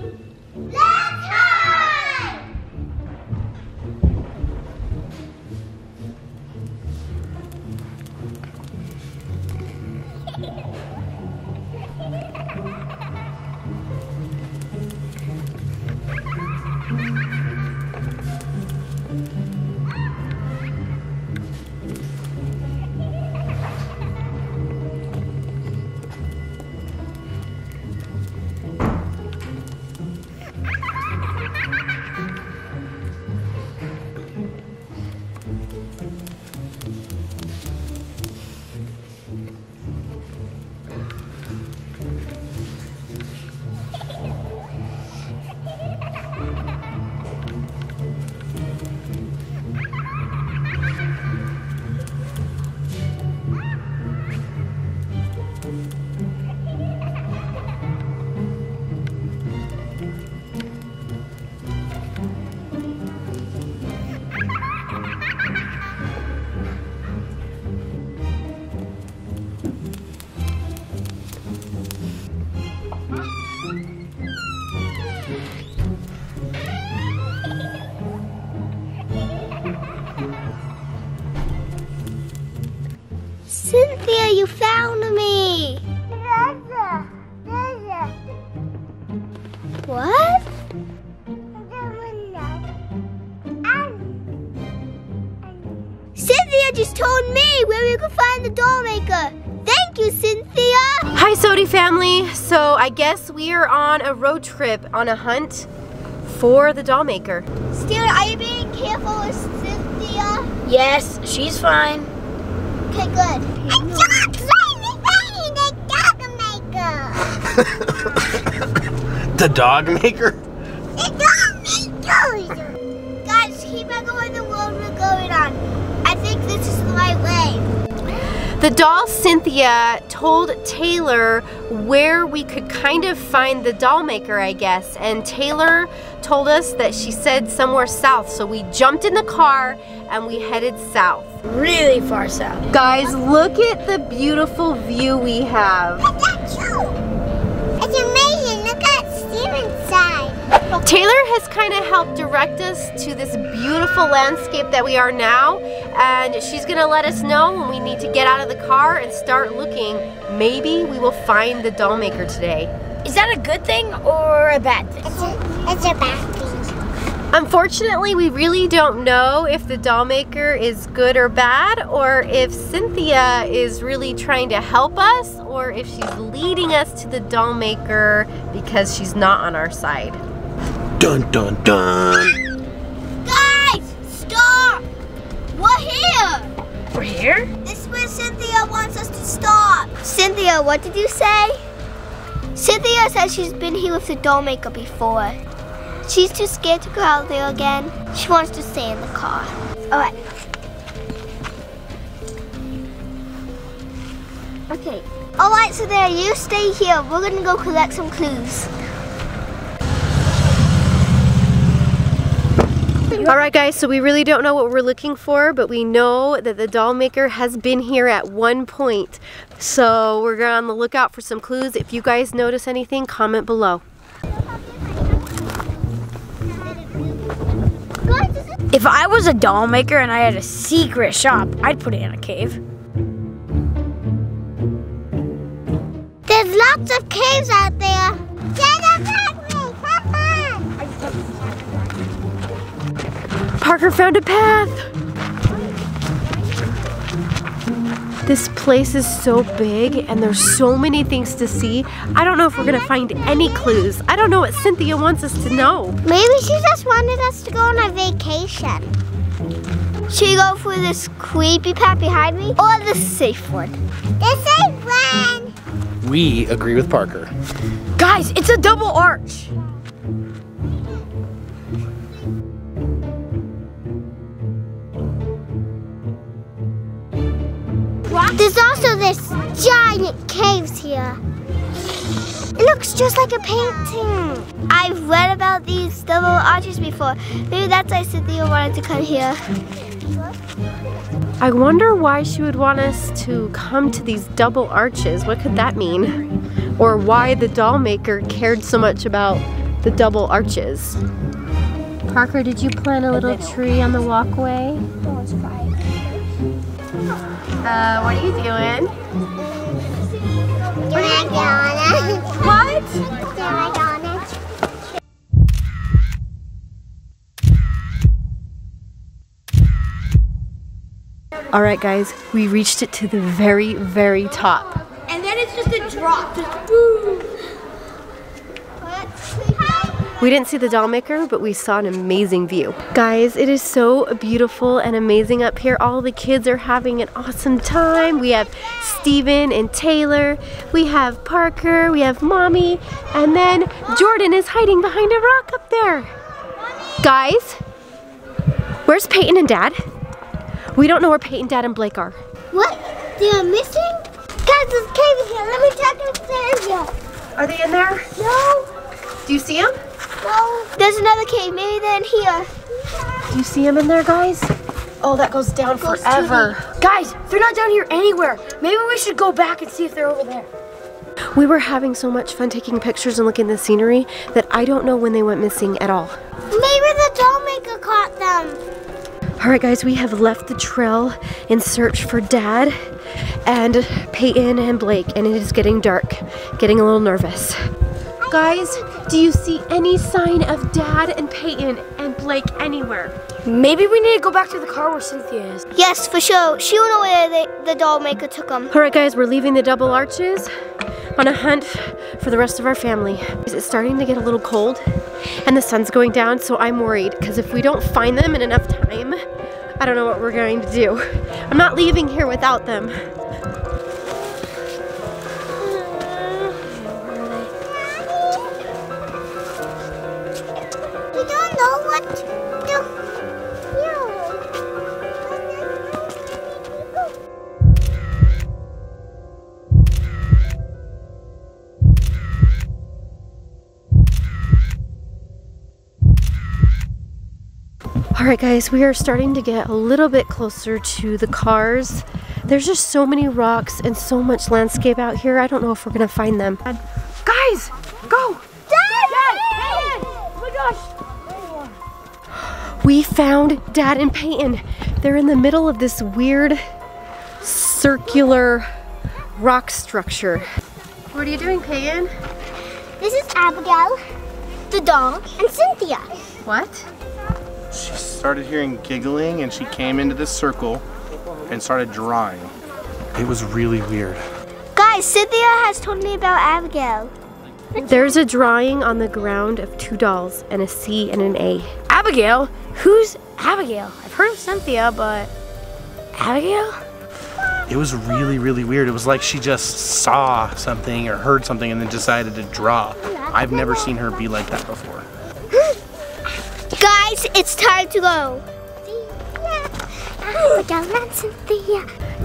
Let's hide! Family, so I guess we are on a road trip on a hunt for the Doll Maker. Steve, are you being careful with Cynthia? Yes, she's fine. Okay, good. I just find the Dog Maker. The Dog Maker? The Dog Maker! Guys, keep on going the road we're going on. I think this is the right way. The doll Cynthia told Taylor where we could kind of find the Doll Maker, I guess, and Taylor told us that she said somewhere south, so we jumped in the car and we headed south. Really far south. Guys, look at the beautiful view we have. Look at you! It's amazing, look at Stephen's side. Taylor has kind of helped direct us to this beautiful landscape that we are now, and she's gonna let us know when we need to get out of the car and start looking. Maybe we will find the Doll Maker today. Is that a good thing or a bad thing? It's a, it's a bad thing. Unfortunately, we really don't know if the Doll Maker is good or bad, or if Cynthia is really trying to help us, or if she's leading us to the Doll Maker because she's not on our side. Dun dun dun! We're here! We're here? This is where Cynthia wants us to stop. Cynthia, what did you say? Cynthia says she's been here with the Doll Maker before. She's too scared to go out there again. She wants to stay in the car. Alright. Okay. Alright, so there, you stay here. We're gonna go collect some clues. Alright guys, so we really don't know what we're looking for, but we know that the Doll Maker has been here at one point. So we're on the lookout for some clues. If you guys notice anything, comment below. If I was a doll maker and I had a secret shop, I'd put it in a cave. There's lots of caves out there. Get attack me! Come on! Parker found a path! This place is so big and there's so many things to see. I don't know if we're gonna find any clues. I don't know what Cynthia wants us to know. Maybe she just wanted us to go on a vacation. Should we go for this creepy path behind me or the safe one? The safe one! We agree with Parker. Guys, it's a double arch. There's also this giant caves here. It looks just like a painting. I've read about these double arches before. Maybe that's why Cynthia wanted to come here. I wonder why she would want us to come to these double arches. What could that mean? Or why the Doll Maker cared so much about the double arches. Parker, did you plant a little tree on the walkway? No, it's fine. Uh, what are you doing? What are you doing? What? Alright guys, we reached it to the very, very top. And then it's just a drop. Just boom. We didn't see the Doll Maker, but we saw an amazing view. Guys, it is so beautiful and amazing up here. All the kids are having an awesome time. We have Stephen and Taylor. We have Parker. We have Mommy. And then Jordyn is hiding behind a rock up there. Mommy. Guys, where's Payton and Dad? We don't know where Payton, Dad, and Blake are. What? They are missing? Guys, there's caves here. Let me check if they're here. Are they in there? No. Do you see them? No. There's another cave. Maybe they're in here. Do you see them in there, guys? Oh, that goes down that forever. Goes guys, they're not down here anywhere. Maybe we should go back and see if they're over there. We were having so much fun taking pictures and looking at the scenery that I don't know when they went missing at all. Maybe the Doll Maker caught them. Alright guys, we have left the trail in search for Dad and Payton and Blake, and it is getting dark, getting a little nervous. Guys, do you see any sign of Dad and Payton and Blake anywhere? Maybe we need to go back to the car where Cynthia is. Yes, for sure. She went away where the Doll Maker took them. Alright guys, we're leaving the double arches on a hunt for the rest of our family. It's starting to get a little cold and the sun's going down, so I'm worried because if we don't find them in enough time, I don't know what we're going to do. I'm not leaving here without them. We don't know what to Alright guys, we are starting to get a little bit closer to the cars. There's just so many rocks and so much landscape out here. I don't know if we're gonna find them. Guys, go! Dad! Dad! Dad! Oh my gosh! We found Dad and Payton. They're in the middle of this weird circular rock structure. What are you doing, Payton? This is Abigail, the doll, and Cynthia. What? She started hearing giggling and she came into this circle and started drawing. It was really weird. Guys, Cynthia has told me about Abigail. There's a drawing on the ground of two dolls and a C and an A. Abigail? Who's Abigail? I've heard of Cynthia, but Abigail? It was really, really weird. It was like she just saw something or heard something and then decided to draw. I've never seen her be like that before. Guys, it's time to go.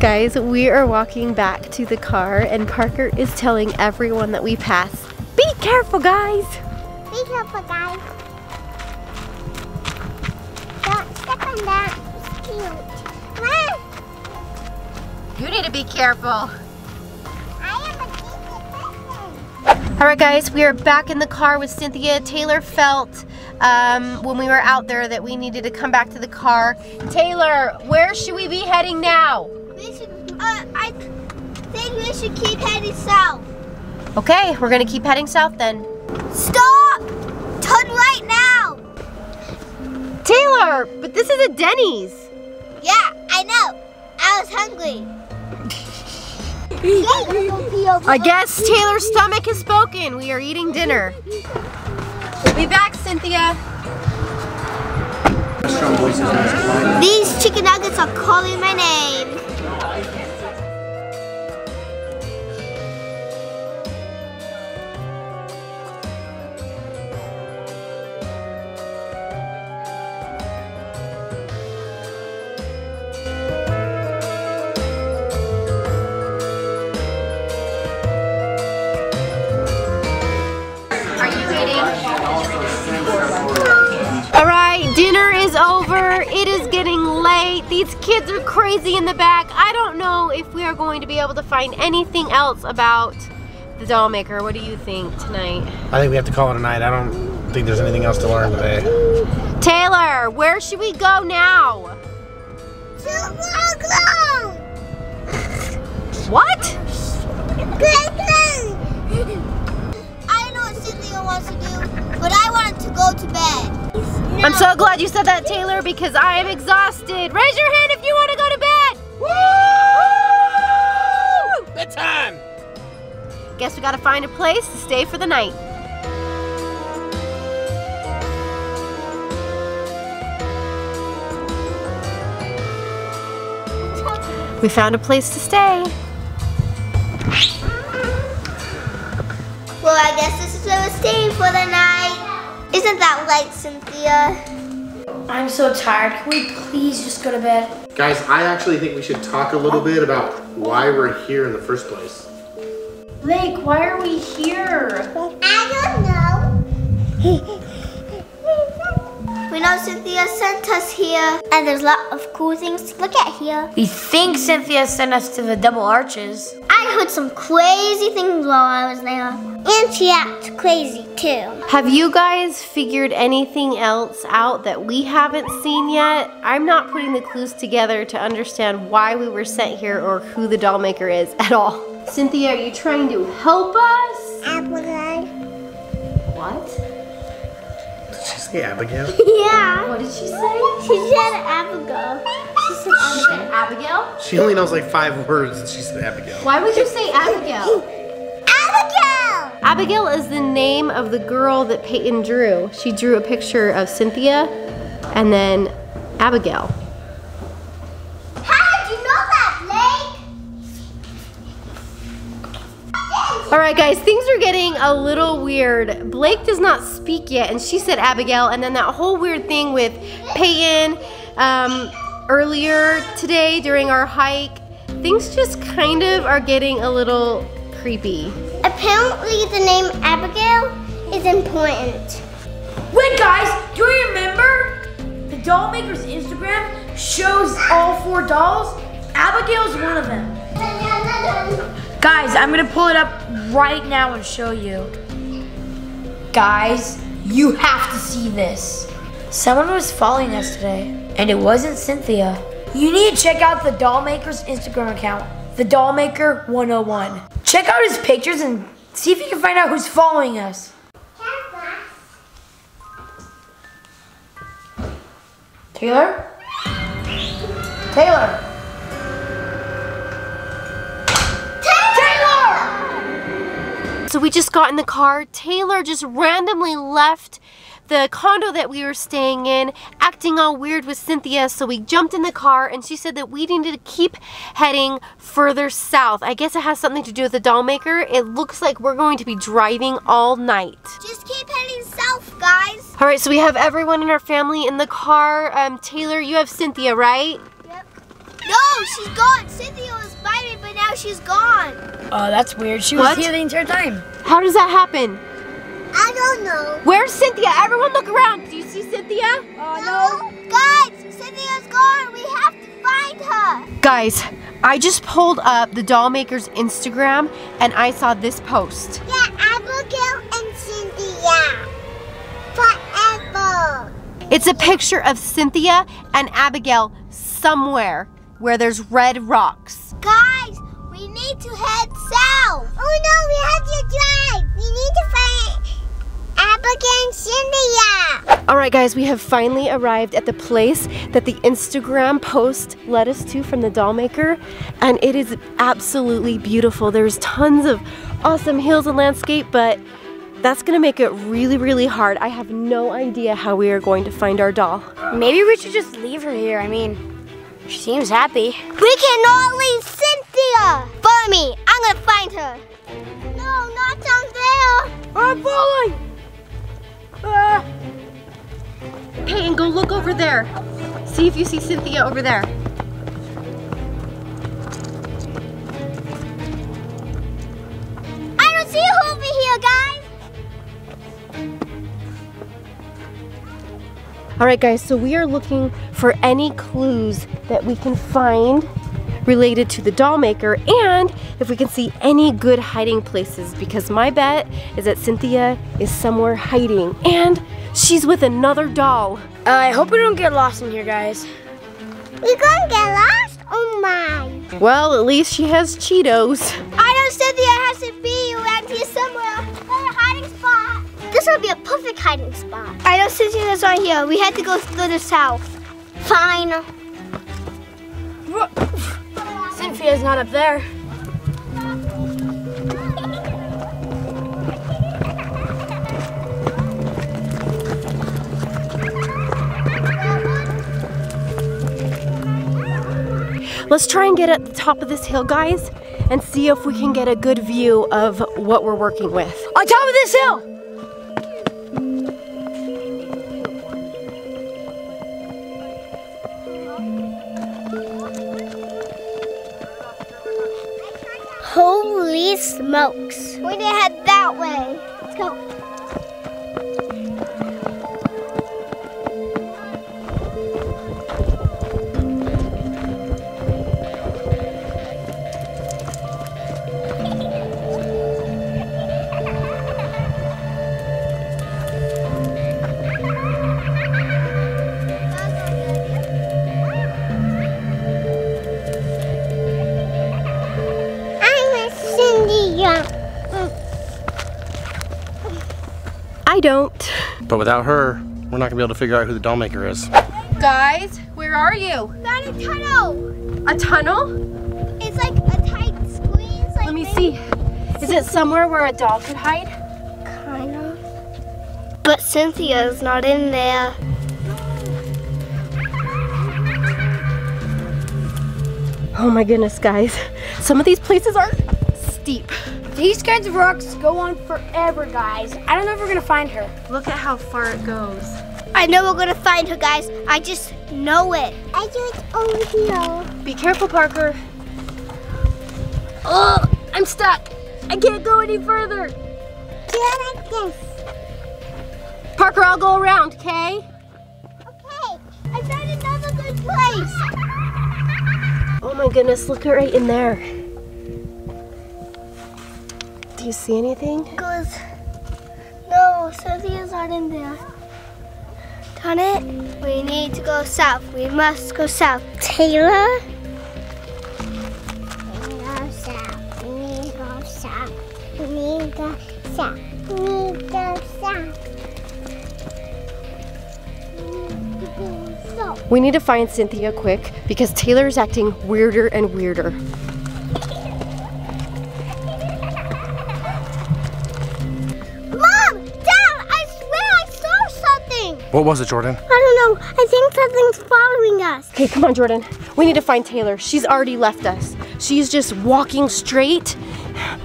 Guys, we are walking back to the car and Parker is telling everyone that we pass, be careful guys! Be careful guys! Go and that was cute. Run! You need to be careful. Alright guys, we are back in the car with Cynthia. Taylor felt um, when we were out there that we needed to come back to the car. Taylor, where should we be heading now? We should, uh, I think we should keep heading south. Okay, we're going to keep heading south then. Stop! Turn right now! Taylor, but this is a Denny's. Yeah, I know. I was hungry. I guess Taylor's stomach has spoken. We are eating dinner. We'll be back, Cynthia. These chicken nuggets are calling my name. These kids are crazy in the back. I don't know if we are going to be able to find anything else about the Doll Maker. What do you think tonight? I think we have to call it a night. I don't think there's anything else to learn today. Taylor, where should we go now? To Lagoon! What? I know what Cynthia wants to do, but I want to go to bed. I'm so glad you said that, Taylor, because I am exhausted. Raise your hand if you want to go to bed. Woo! Bedtime. Guess we got to find a place to stay for the night. We found a place to stay. Well, I guess this is where we're staying for the night. Isn't that light, Cynthia? I'm so tired. Can we please just go to bed? Guys, I actually think we should talk a little bit about why we're here in the first place. Blake, why are we here? I don't know. We know Cynthia sent us here, and there's a lot of cool things to look at here. We think Cynthia sent us to the double arches. I heard some crazy things while I was there. And she acted crazy too. Have you guys figured anything else out that we haven't seen yet? I'm not putting the clues together to understand why we were sent here or who the Doll Maker is at all. Cynthia, are you trying to help us? Abigail. What? Yeah, Abigail. Yeah. What did she say? She said Abigail. She said Abigail. Abigail? She only knows like five words and she said Abigail. Why would you say Abigail? Abigail! Abigail is the name of the girl that Payton drew. She drew a picture of Cynthia and then Abigail. How did you know that, Blake? All right, guys, things are getting a little weird. Blake does not speak yet, and she said Abigail, and then that whole weird thing with Payton um, earlier today during our hike. Things just kind of are getting a little creepy. Apparently the name Abigail is important. Wait guys, do you remember? The Doll Maker's Instagram shows all four dolls. Abigail's one of them. Guys, I'm gonna pull it up right now and show you. Guys, you have to see this. Someone was following us today, and it wasn't Cynthia. You need to check out the Doll Maker's Instagram account, the Doll Maker one oh one. Check out his pictures and see if you can find out who's following us. Taylor? Taylor? So we just got in the car. Taylor just randomly left the condo that we were staying in, acting all weird with Cynthia, so we jumped in the car and she said that we needed to keep heading further south. I guess it has something to do with the Doll Maker. It looks like we're going to be driving all night. Just keep heading south, guys. All right, so we have everyone in our family in the car. Um, Taylor, you have Cynthia, right? Yep. No, she's gone. Cynthia was by me, but now she's gone. Oh, that's weird. She what? was here the entire time. How does that happen? I don't know. Where's Cynthia? Everyone look around. Do you see Cynthia? Oh, no. no. Guys, Cynthia Guys, I just pulled up the Doll Maker's Instagram and I saw this post. Yeah, Abigail and Cynthia. Forever. It's a picture of Cynthia and Abigail somewhere where there's red rocks. Guys, we need to head south. Oh no, we have to drive. We need to find Abigail and Cynthia. All right, guys, we have finally arrived at the place that the Instagram post led us to from the Doll Maker, and it is absolutely beautiful. There's tons of awesome hills and landscape, but that's gonna make it really, really hard. I have no idea how we are going to find our doll. Maybe we should just leave her here. I mean, she seems happy. We cannot leave Cynthia! Follow me, I'm gonna find her. No, not down there! I'm falling! Ah. Payton, go look over there. See if you see Cynthia over there. I don't see her over here, guys! All right, guys, so we are looking for any clues that we can find related to the Doll Maker, and if we can see any good hiding places, because my bet is that Cynthia is somewhere hiding, and she's with another doll. Uh, I hope we don't get lost in here, guys. We gonna get lost? Oh my. Well, at least she has Cheetos. I know Cynthia has to be around here somewhere. Her hiding spot. This would be a perfect hiding spot. I know Cynthia's right here. We had to go through the south. Fine. Cynthia's not up there. Let's try and get at the top of this hill, guys, and see if we can get a good view of what we're working with. On top of this hill! Holy smokes. We're gonna head that way. Let's go. Don't. But without her, we're not gonna be able to figure out who the Doll Maker is. Guys, where are you? Not a tunnel. A tunnel? It's like a tight squeeze. Like Let me maybe. see. Is it somewhere where a doll could hide? Kind of. But Cynthia's not in there. Oh my goodness, guys. Some of these places are steep. These kinds of rocks go on forever, guys. I don't know if we're gonna find her. Look at how far it goes. I know we're gonna find her, guys. I just know it. I do it over here. Be careful, Parker. Oh, I'm stuck. I can't go any further. Do it like this. Parker, I'll go around, okay? Okay. I found another good place. Oh my goodness, look right in there. Do you see anything? Goes. No, Cynthia's not in there. Done it. We need to go south. We must go south. Taylor? We go south. We need to go south. We need to go south. We need to go south. We need to find Cynthia quick because Taylor's acting weirder and weirder. What was it, Jordyn? I don't know. I think something's following us. Okay, come on, Jordyn. We need to find Taylor. She's already left us. She's just walking straight.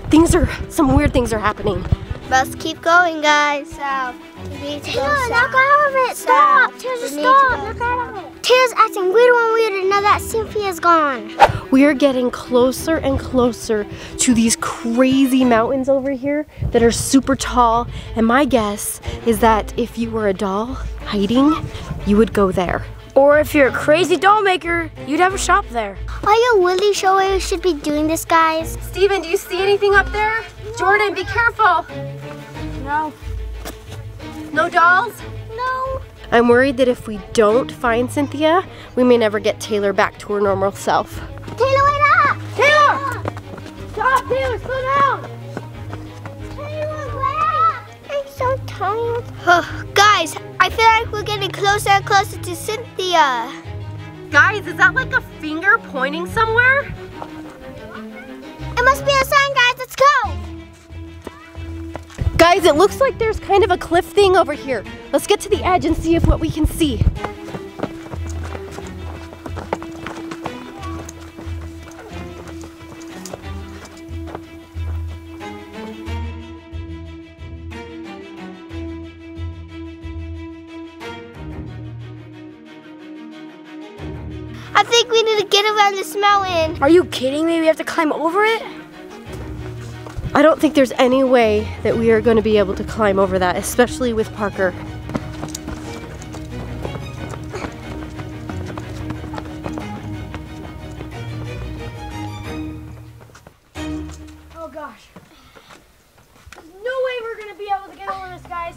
Things are, some weird things are happening. Let's keep going, guys. South. We need to Taylor, go knock out of it. Stop. South. Taylor, stop. Knock out of it. Taylor's acting weirder and weirder now that Cynthia's gone. We are getting closer and closer to these crazy mountains over here that are super tall. And my guess is that if you were a doll hiding, you would go there. Or if you're a crazy doll maker, you'd have a shop there. Are you really sure we should be doing this, guys? Stephen, do you see anything up there? Jordyn, be careful. No. No dolls? No. I'm worried that if we don't find Cynthia, we may never get Taylor back to her normal self. Taylor, wait up! Taylor! Stop, Taylor, slow down! Taylor, wait up! I'm so tired. Oh, guys, I feel like we're getting closer and closer to Cynthia. Guys, is that like a finger pointing somewhere? It must be a sign, guys, let's go! Guys, it looks like there's kind of a cliff thing over here. Let's get to the edge and see if what we can see. I think we need to get around this mountain. Are you kidding me? We have to climb over it? I don't think there's any way that we are going to be able to climb over that, especially with Parker. Oh gosh. There's no way we're going to be able to get over this, guys.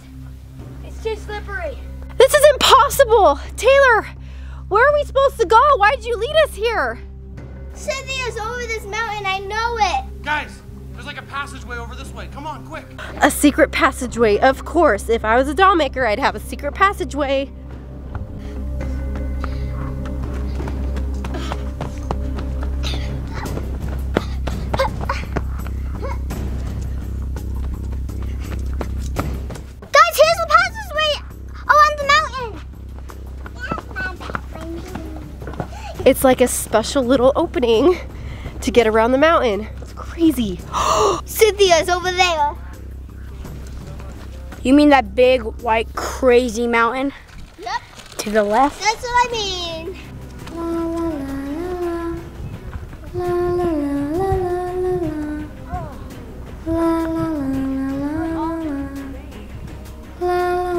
It's too slippery. This is impossible! Taylor, where are we supposed to go? Why did you lead us here? Cynthia's over this mountain, I know it! Guys! There's like a passageway over this way. Come on, quick. A secret passageway, of course. If I was a doll maker, I'd have a secret passageway. Guys, here's the passageway around the mountain. It's like a special little opening to get around the mountain. Crazy. Cynthia's over there. You mean that big, white, crazy mountain? Yep. To the left? That's what I mean. La, la, la, la, la, la, la, la, oh. La, la, la, la, la, la,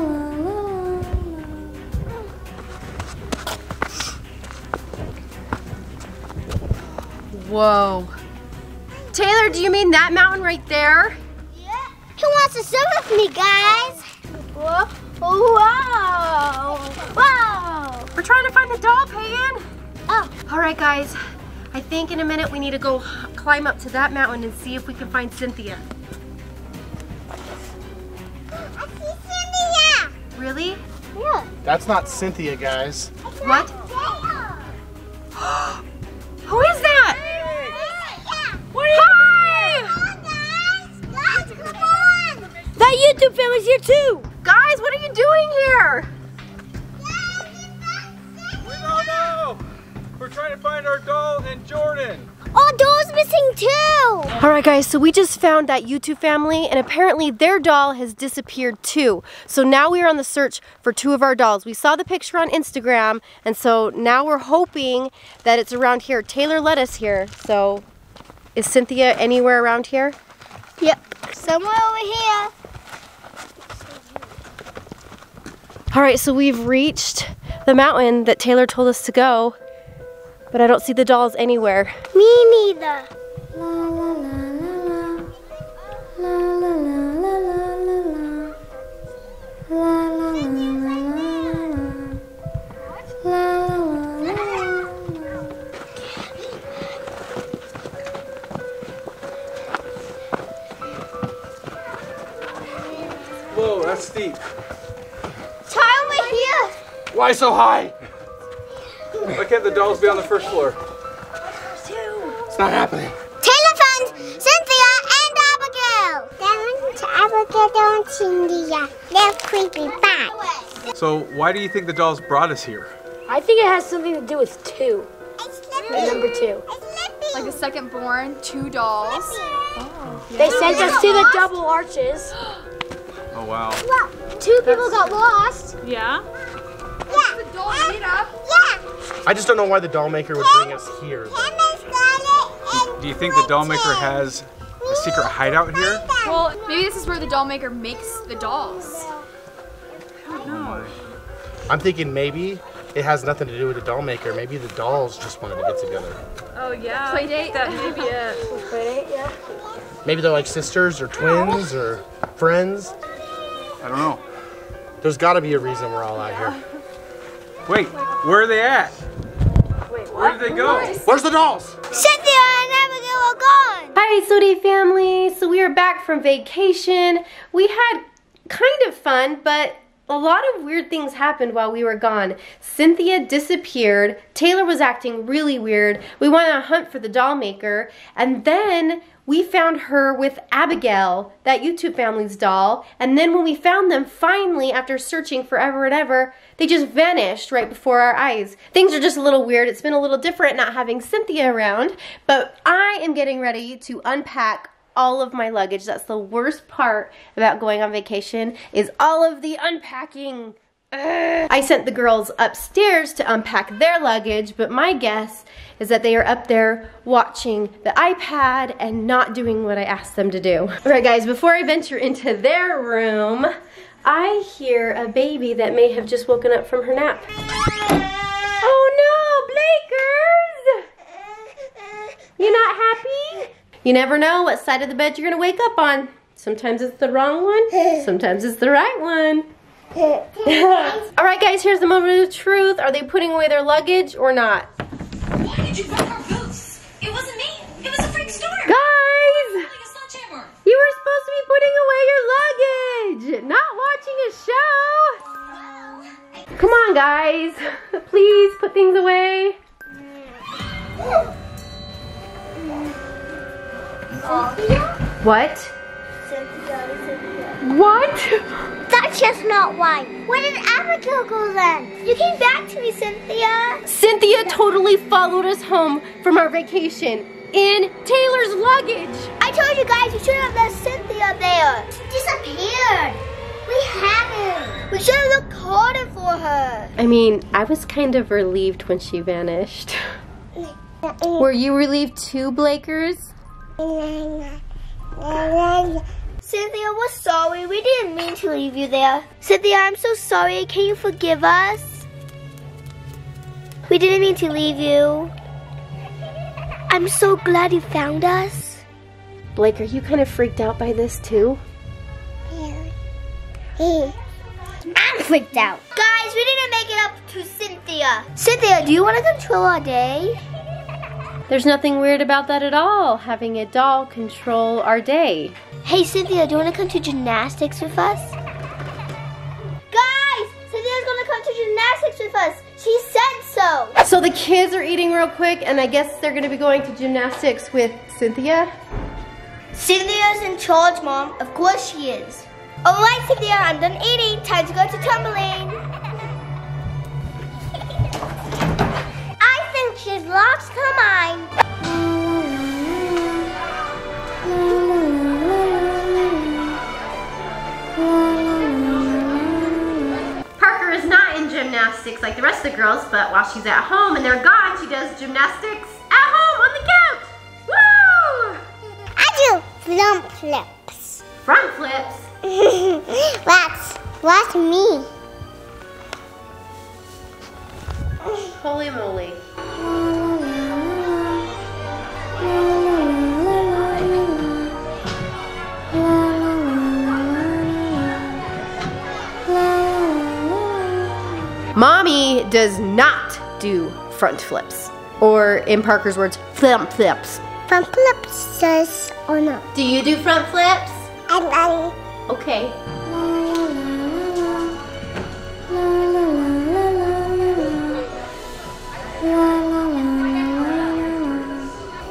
la. Whoa. Taylor, do you mean that mountain right there? Yeah. Who wants to swim with me, guys? Whoa. Whoa. Whoa. We're trying to find the doll, Payton. Oh. All right, guys. I think in a minute we need to go climb up to that mountain and see if we can find Cynthia. I see Cynthia. Really? Yeah. That's not Cynthia, guys. It's what? Who is that? YouTube family's here too! Guys, what are you doing here? We don't know! We're trying to find our doll and Jordyn! Our doll's missing too! Alright guys, so we just found that YouTube family and apparently their doll has disappeared too. So now we are on the search for two of our dolls. We saw the picture on Instagram and so now we're hoping that it's around here. Taylor led us here, so is Cynthia anywhere around here? Yep, somewhere over here. All right, so we've reached the mountain that Taylor told us to go, but I don't see the dolls anywhere. Me neither. La, la, la, la, la. La, la, la, la, la, la. La, la, la, la, la, la. La, la, la, la. Whoa, that's steep. Why so high? Why can't the dolls be on the first floor? It's not happening. Taylor found Cynthia and Abigail. Down to Abigail, down to Cynthia. They're creepy back. So why do you think the dolls brought us here? I think it has something to do with two. It's slippy. Number two. It's slippy. Like the second born, two dolls. Oh, yeah. They sent us to the double arches. Oh wow. Well, two people got lost. Yeah. I just don't know why the doll maker would bring us here. Do you think the doll maker has a secret hideout here? Well, maybe this is where the doll maker makes the dolls. I don't know. I'm thinking maybe it has nothing to do with the doll maker. Maybe the dolls just wanted to get together. Oh yeah. Play date. That may be it. Play date, yeah. Maybe they're like sisters or twins or friends. I don't know. There's gotta be a reason we're all out here. Wait, where are they at? Wait, where did they go? Where's the dolls? Cynthia and Abigail are gone! Hi, SOTY family. So we are back from vacation. We had kind of fun, but a lot of weird things happened while we were gone. Cynthia disappeared. Taylor was acting really weird. We went on a hunt for the doll maker. And then we found her with Abigail, that YouTube family's doll. And then when we found them, finally, after searching forever and ever, they just vanished right before our eyes. Things are just a little weird. It's been a little different not having Cynthia around. But I am getting ready to unpack all of my luggage. That's the worst part about going on vacation, is all of the unpacking. Ugh. I sent the girls upstairs to unpack their luggage, but my guess is that they are up there watching the iPad and not doing what I asked them to do. All right, guys, before I venture into their room, I hear a baby that may have just woken up from her nap. Oh no, Blakers! You not happy? You never know what side of the bed you're gonna wake up on. Sometimes it's the wrong one, sometimes it's the right one. All right, guys, here's the moment of truth. Are they putting away their luggage or not? Why did you grab our boots? It wasn't me, it was a freak storm. Guys! Like a sledgehammer. You were supposed to be putting away your luggage, not watching a show. Come on, guys, please put things away. Cynthia? What? Cynthia, Cynthia. What? That's just not why. Where did Abigail go then? You came back to me, Cynthia. Cynthia totally followed us home from our vacation in Taylor's luggage. I told you guys you should have left Cynthia there. She disappeared. We haven't. We should have looked harder for her. I mean, I was kind of relieved when she vanished. Were you relieved too, Blakers? Cynthia, we're sorry. We didn't mean to leave you there. Cynthia, I'm so sorry. Can you forgive us? We didn't mean to leave you. I'm so glad you found us. Blake, are you kind of freaked out by this too? I'm freaked out. Guys, we didn't make it up to Cynthia. Cynthia, do you want to control our day? There's nothing weird about that at all, having a doll control our day. Hey, Cynthia, do you want to come to gymnastics with us? Guys, Cynthia's going to come to gymnastics with us. She said so. So the kids are eating real quick, and I guess they're going to be going to gymnastics with Cynthia? Cynthia's in charge, Mom. Of course she is. All right, Cynthia, I'm done eating. Time to go to tumbling. She's lost her mind. Parker is not in gymnastics like the rest of the girls, but while she's at home and they're gone, she does gymnastics at home on the couch. Woo! I do front flips. Front flips? That's, that's me. Holy moly. Mommy does not do front flips, or in Parker's words, front flips. Front flips, does or no? Do you do front flips? I'm ready. Okay.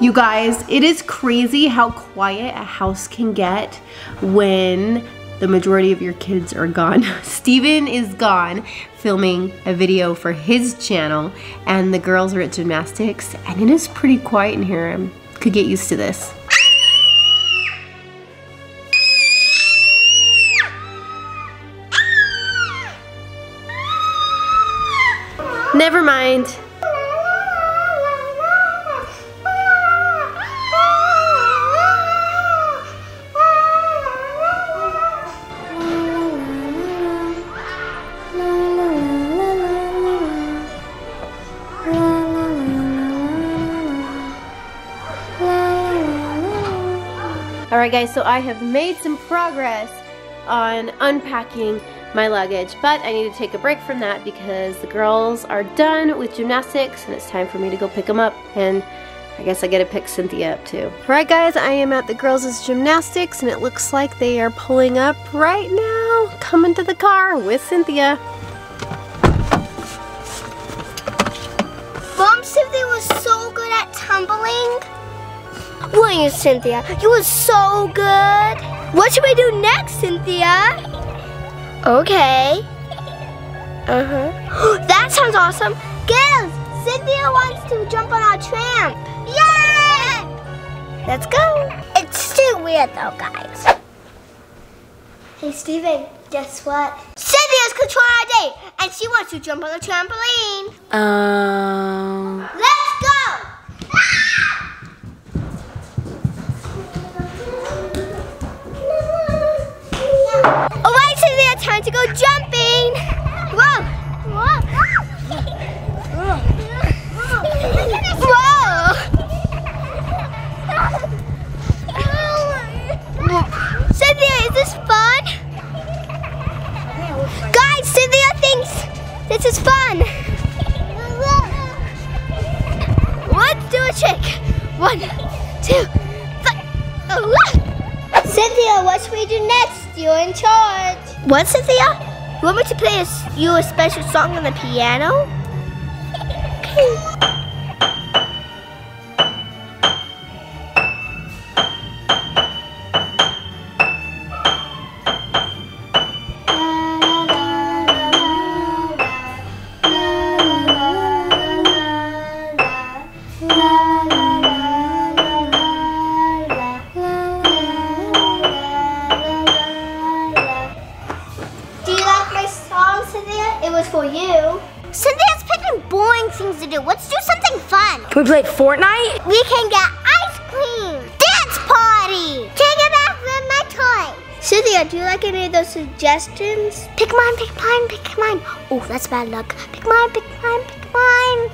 You guys, it is crazy how quiet a house can get when the majority of your kids are gone. Stephen is gone filming a video for his channel, and the girls are at gymnastics, and it is pretty quiet in here. I could get used to this. Never mind. Alright guys, so I have made some progress on unpacking my luggage, but I need to take a break from that because the girls are done with gymnastics and it's time for me to go pick them up, and I guess I gotta pick Cynthia up too. Alright guys, I am at the girls' gymnastics and it looks like they are pulling up right now, coming to the car with Cynthia. Mom said they were so good at tumbling. Will you, Cynthia? You were so good. What should we do next, Cynthia? Okay. Uh-huh. That sounds awesome. Girls, Cynthia wants to jump on our tramp. Yay! Let's go. It's too weird though, guys. Hey, Stephen, guess what? Cynthia's controlling our day, and she wants to jump on the trampoline. Um. Let's go! Time to go jumping! Whoa! Whoa! Whoa! Cynthia, is this fun? Guys, Cynthia thinks this is fun! Let's do a trick! One, two, three! Oh, Cynthia, what should we do next? You're in charge! What, Cynthia? You want me to play a, you a special song on the piano? Okay. We played Fortnite? We can get ice cream! Dance party! Take it back with my toy! Cynthia, do you like any of those suggestions? Pick mine, pick mine, pick mine. Oh, that's bad luck. Pick mine, pick mine, pick mine.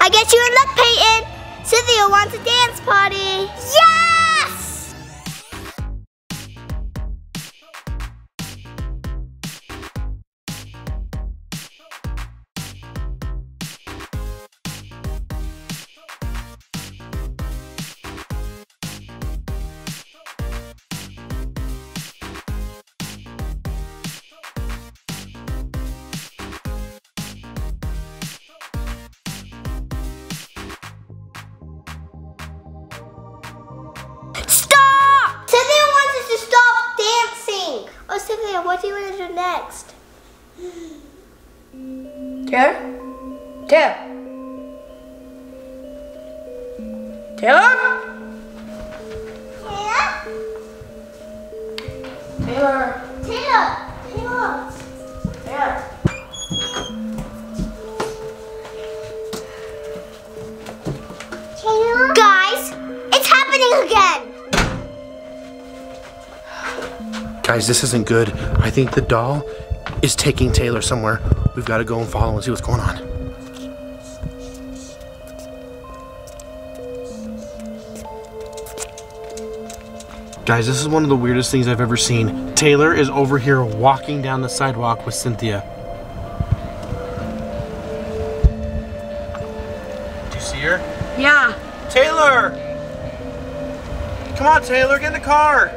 I guess you're in luck, Payton. Cynthia wants a dance party. Yes! What do you want to do next? Taylor? Taylor? Taylor? Taylor? Taylor? Taylor? Taylor? Taylor? Taylor? Guys, it's happening again! Guys, this isn't good. I think the doll is taking Taylor somewhere. We've got to go and follow and see what's going on. Guys, this is one of the weirdest things I've ever seen. Taylor is over here walking down the sidewalk with Cynthia. Do you see her? Yeah. Taylor! Come on, Taylor, get in the car!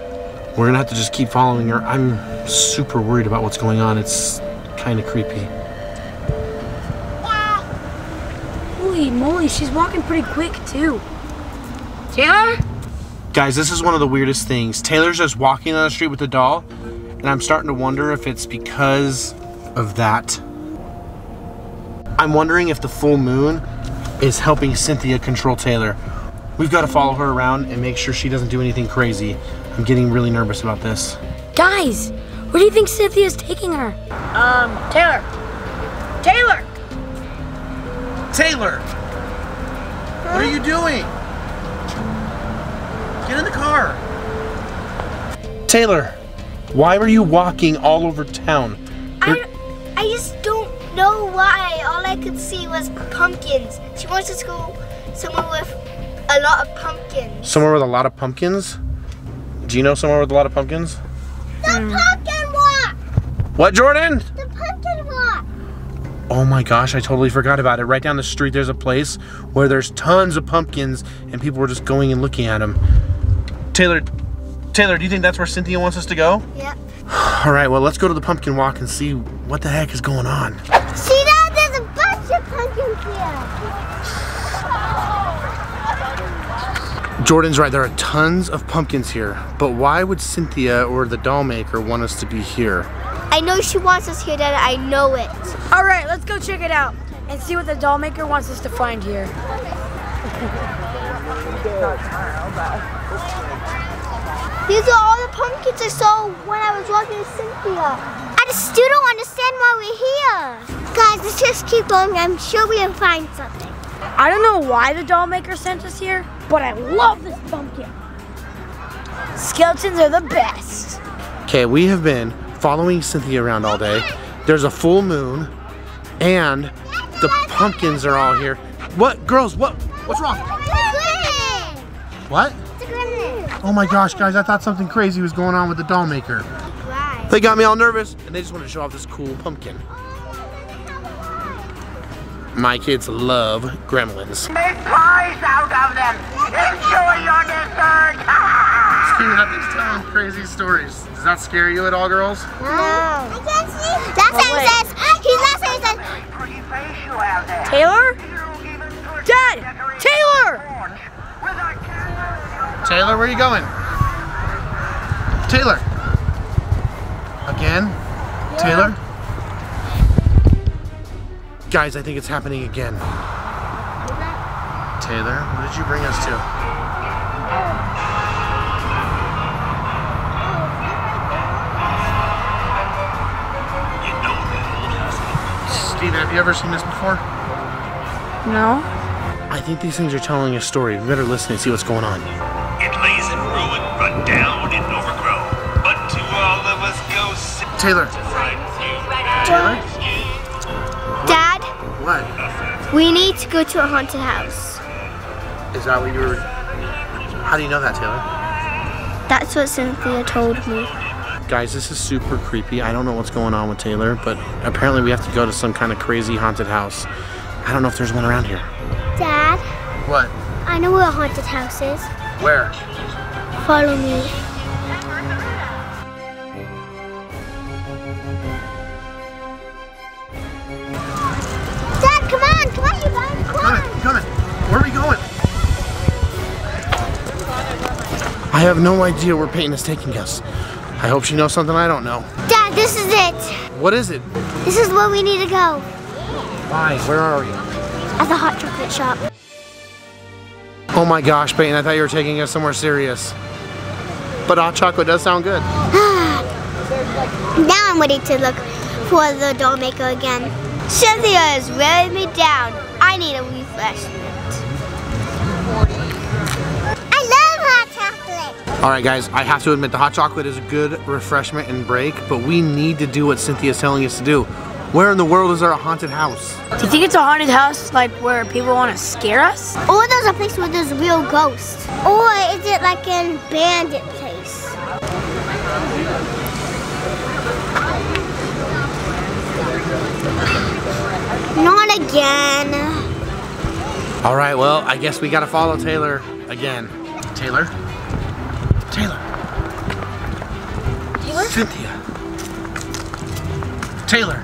We're gonna have to just keep following her. I'm super worried about what's going on. It's kind of creepy. Ah. Holy moly, she's walking pretty quick too. Taylor? Guys, this is one of the weirdest things. Taylor's just walking down the street with the doll, and I'm starting to wonder if it's because of that. I'm wondering if the full moon is helping Cynthia control Taylor. We've got to follow her around and make sure she doesn't do anything crazy. I'm getting really nervous about this. Guys, where do you think Cynthia's taking her? Um, Taylor. Taylor! Taylor! Huh? What are you doing? Get in the car. Taylor, why were you walking all over town? I, I just don't know why. All I could see was pumpkins. She wants us to go somewhere with a lot of pumpkins. Somewhere with a lot of pumpkins? Do you know somewhere with a lot of pumpkins? The mm. pumpkin walk! What, Jordyn? The pumpkin walk! Oh my gosh, I totally forgot about it. Right down the street there's a place where there's tons of pumpkins and people were just going and looking at them. Taylor, Taylor, do you think that's where Cynthia wants us to go? Yep. All right, well, let's go to the pumpkin walk and see what the heck is going on. See that? There's a bunch of pumpkins here. Jordyn's right, there are tons of pumpkins here, but why would Cynthia or the doll maker want us to be here? I know she wants us here, Dad, I know it. All right, let's go check it out and see what the doll maker wants us to find here. These are all the pumpkins I saw when I was walking with Cynthia. I just still don't understand why we're here. Guys, let's just keep going. I'm sure we can find something. I don't know why the doll maker sent us here, but I love this pumpkin. Skeletons are the best. Okay, we have been following Cynthia around all day. There's a full moon, and the pumpkins are all here. What, girls, what? What's wrong? What? Oh my gosh, guys, I thought something crazy was going on with the doll maker. Right. They got me all nervous, and they just wanted to show off this cool pumpkin. Oh, my kids love gremlins. Make pies out of them. Enjoy your dessert. Stephen, I think he's telling crazy stories. Does that scare you at all, girls? No. I can't see. That's what he says. He's not saying that. Taylor? Dad! Taylor! Taylor, where are you going? Taylor. Again? Yeah. Taylor? Guys, I think it's happening again. Okay. Taylor, what did you bring us to? Steve, have you ever seen this before? No. I think these things are telling a story. We better listen and see what's going on. It lays in ruin, run down and overgrown. But to all of us go sit. Taylor. Taylor? Dad? What? We need to go to a haunted house. Is that what you were... How do you know that, Taylor? That's what Cynthia told me. Guys, this is super creepy. I don't know what's going on with Taylor, but apparently we have to go to some kind of crazy haunted house. I don't know if there's one around here. Dad? What? I know where a haunted house is. Where? Follow me. Dad, come on, come on, you guys, come on. I'm coming, where are we going? I have no idea where Payton is taking us. I hope she knows something I don't know. Dad, this is it. What is it? This is where we need to go. Why, where are you? At the hot chocolate shop. Oh my gosh, Payton, I thought you were taking us somewhere serious. But hot chocolate does sound good. Now I'm ready to look for the doll maker again. Cynthia has wearing me down. I need a refreshment. I love hot chocolate. All right, guys, I have to admit the hot chocolate is a good refreshment and break, but we need to do what Cynthia's telling us to do. Where in the world is there a haunted house? Do you think it's a haunted house like where people want to scare us? Or there's a place where there's real ghosts. Or is it like an bandit place? Not again. All right, well, I guess we gotta follow Taylor again. Taylor? Taylor? Taylor? Cynthia. Taylor.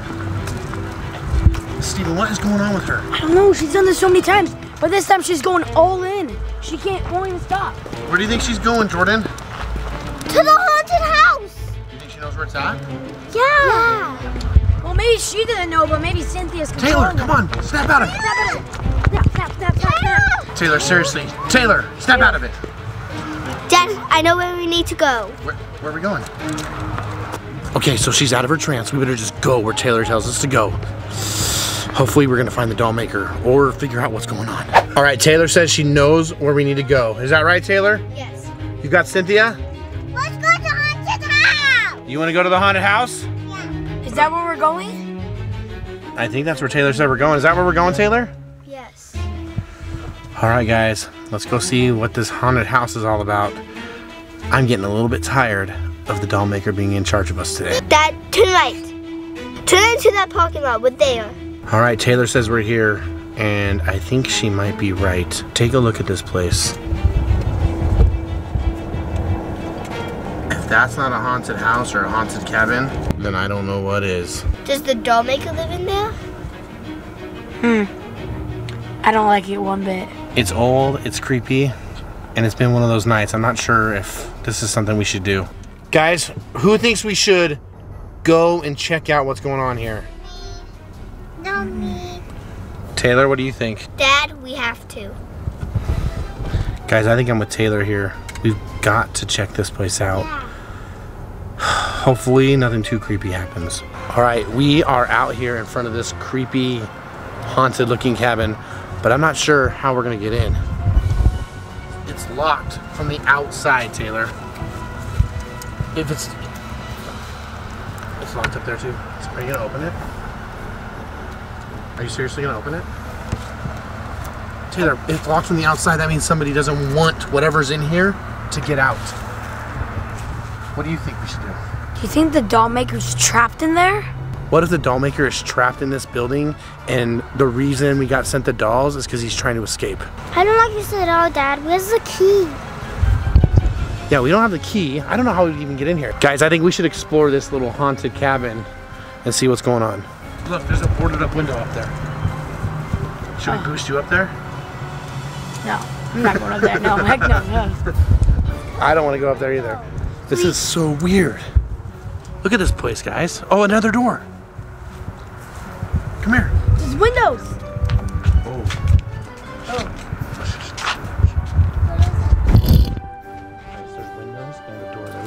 Stephen, what is going on with her? I don't know, she's done this so many times, but this time she's going all in. She can't, won't even stop. Where do you think she's going, Jordyn? To the haunted house. You think she knows where it's at? Yeah. yeah. Well, maybe she didn't know, but maybe Cynthia's controlling. Taylor, come on, snap out of it. Snap, snap, snap, snap. Taylor, seriously. Taylor, snap out of it. Dad, I know where we need to go. Where, where are we going? Okay, so she's out of her trance. We better just go where Taylor tells us to go. Hopefully we're gonna find the doll maker or figure out what's going on. All right, Taylor says she knows where we need to go. Is that right, Taylor? Yes. You got Cynthia? Let's go to the haunted house. You wanna go to the haunted house? Yeah. Is that where we're going? I think that's where Taylor said we're going. Is that where we're going, Taylor? Yes. All right, guys, Let's go see what this haunted house is all about. I'm getting a little bit tired of the doll maker being in charge of us today. Dad, tonight. Turn into that parking lot with Taylor. All right, Taylor says we're here, and I think she might be right. Take a look at this place. If that's not a haunted house or a haunted cabin, then I don't know what is. Does the doll maker live in there? Hmm. I don't like it one bit. It's old, it's creepy, and it's been one of those nights. I'm not sure if this is something we should do. Guys, who thinks we should go and check out what's going on here? No need. Taylor, what do you think? Dad, we have to. Guys, I think I'm with Taylor here. We've got to check this place out. Yeah. Hopefully nothing too creepy happens. All right, we are out here in front of this creepy, haunted looking cabin, but I'm not sure how we're gonna get in. It's locked from the outside, Taylor. If it's... It's locked up there too. So are you gonna open it? Are you seriously gonna open it? Taylor, if locked from the outside, that means somebody doesn't want whatever's in here to get out. What do you think we should do? Do you think the doll maker's trapped in there? What if the doll maker is trapped in this building and the reason we got sent the dolls is because he's trying to escape? I don't like this at all, Dad. Where's the key? Yeah, we don't have the key. I don't know how we even get in here. Guys, I think we should explore this little haunted cabin and see what's going on. Look, there's a boarded up window up there. Should oh. we boost you up there? No, I'm not going up there. No, heck no, no. I don't want to go up there either. This is so weird. Look at this place, guys. Oh, another door. Come here. There's windows. Oh. Oh.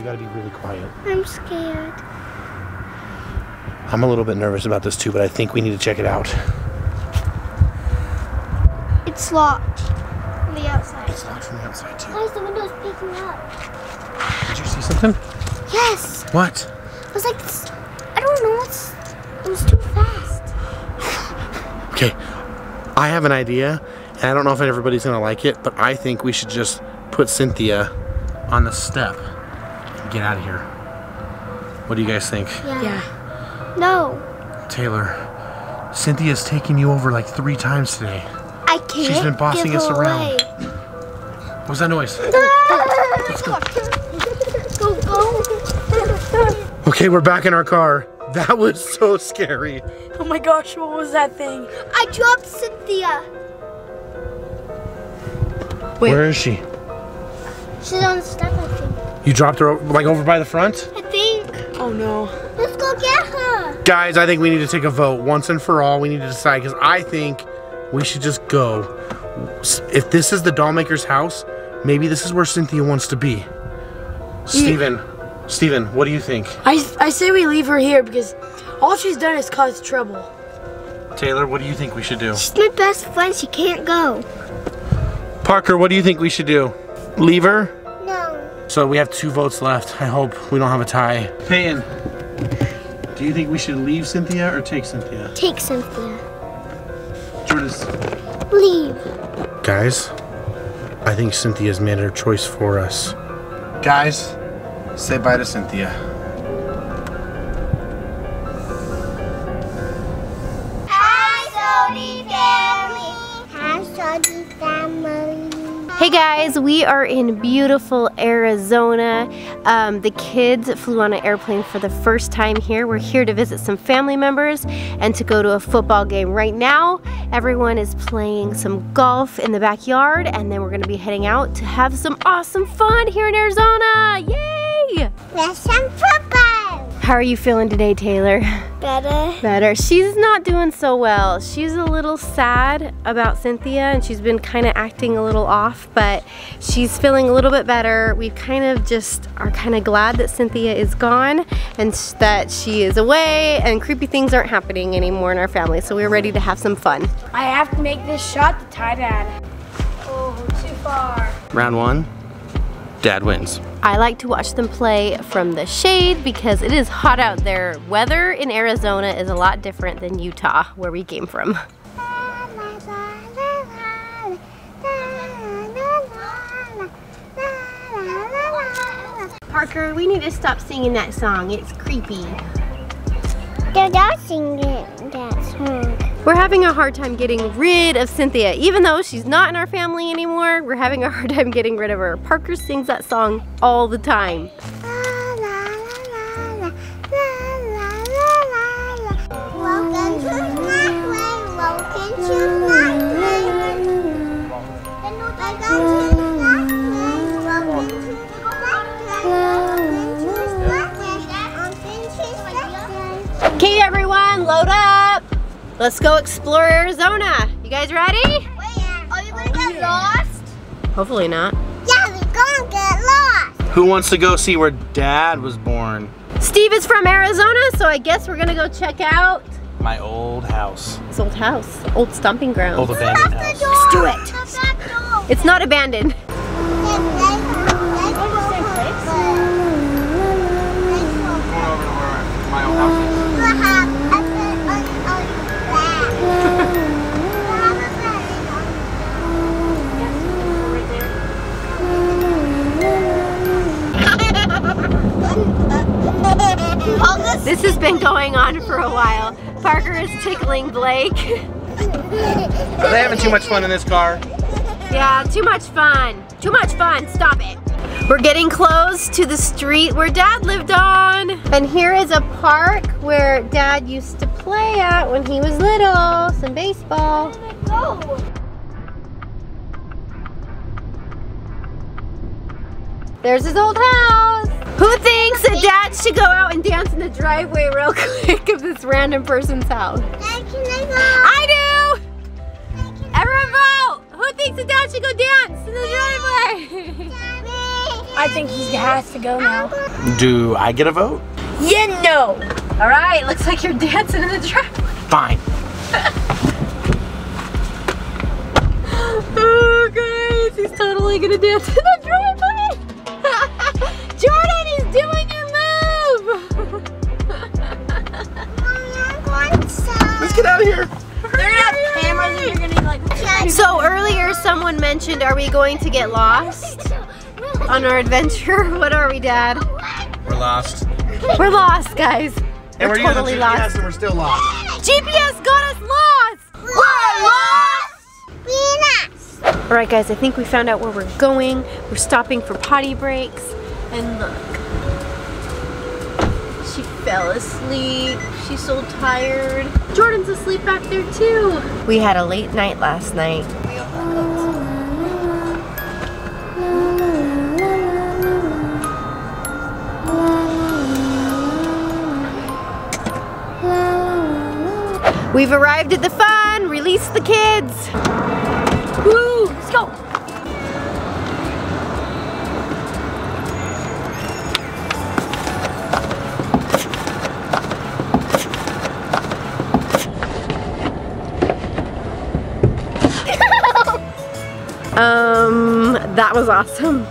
Gotta be really quiet. I'm scared. I'm a little bit nervous about this too, but I think we need to check it out. It's locked from the outside. It's locked from the outside too. Why is the windows peeking up? Did you see something? Yes. What? I was like, I don't know. It's, it was too fast. Okay, I have an idea, and I don't know if everybody's gonna like it, but I think we should just put Cynthia on the step. Get out of here. What do you guys think? Yeah. yeah. No. Taylor, Cynthia's taken you over like three times today. I can't. She's been bossing us around. What was that noise? Let's go. Go, go. Okay, we're back in our car. That was so scary. Oh my gosh, what was that thing? I dropped Cynthia. Wait. Where is she? She's on the step, I think. You dropped her like over by the front? I think. Oh no. Let's go get her. Guys, I think we need to take a vote once and for all. We need to decide because I think we should just go. If this is the doll maker's house, maybe this is where Cynthia wants to be. Stephen, yeah. Stephen, what do you think? I, I say we leave her here because all she's done is cause trouble. Taylor, what do you think we should do? She's my best friend. She can't go. Parker, what do you think we should do? Leave her? So we have two votes left. I hope we don't have a tie. Payton, do you think we should leave Cynthia or take Cynthia? Take Cynthia. Jordyn. Leave. Guys, I think Cynthia's made her choice for us. Guys, say bye to Cynthia. Hi, SOTY family. Hi, SOTY family. Hey guys, we are in beautiful Arizona. Um, the kids flew on an airplane for the first time here. We're here to visit some family members and to go to a football game. Right now, everyone is playing some golf in the backyard and then we're gonna be heading out to have some awesome fun here in Arizona. Yay! There's some football. How are you feeling today, Taylor? Better. Better. She's not doing so well. She's a little sad about Cynthia and she's been kind of acting a little off, but she's feeling a little bit better. We kind of just are kind of glad that Cynthia is gone and that she is away and creepy things aren't happening anymore in our family, so we're ready to have some fun. I have to make this shot to tie Dad. Oh, too far. Round one, Dad wins. I like to watch them play from the shade because it is hot out there. Weather in Arizona is a lot different than Utah, where we came from. La, la, la, la, la, la, la, Parker, we need to stop singing that song. It's creepy. They're not singing that song. We're having a hard time getting rid of Cynthia. Even though she's not in our family anymore, we're having a hard time getting rid of her. Parker sings that song all the time. Okay, everyone, load up. Let's go explore Arizona. You guys ready? Yeah. Are you gonna oh, get yeah. lost? Hopefully not. Yeah, we're gonna get lost. Who wants to go see where Dad was born? Steve is from Arizona, so I guess we're gonna go check out my old house. His old house, old stomping ground. Old abandoned house. The door. Let's do it. The back door. It's not abandoned. This has been going on for a while. Parker is tickling Blake. Are they having too much fun in this car? Yeah, too much fun. Too much fun, stop it. We're getting close to the street where Dad lived on. And here is a park where Dad used to play at when he was little. Some baseball. Oh my God. There's his old house. Who thinks that Dad should go out and dance in the driveway real quick of this random person's house? Dad, can I go? I do! Dad, can Everyone vote! Who thinks that Dad should go dance in the driveway? Daddy. I think he has to go now. Do I get a vote? Yeah, no! All right, looks like you're dancing in the driveway. Fine. Oh, guys, he's totally gonna dance in the driveway! Jordyn is doing your move! Let's get out of here! They're gonna have cameras and you're gonna be like... So earlier someone mentioned, are we going to get lost on our adventure? What are we, Dad? We're lost. We're lost, guys. And we're, we're totally using G P S lost. And we're still lost. G P S got us lost! We're lost! We're lost! Alright guys, I think we found out where we're going. We're stopping for potty breaks. And look, she fell asleep. She's so tired. Jordyn's asleep back there too. We had a late night last night. We've arrived at the fun. Release the kids. Woo, let's go. Um, that was awesome. Did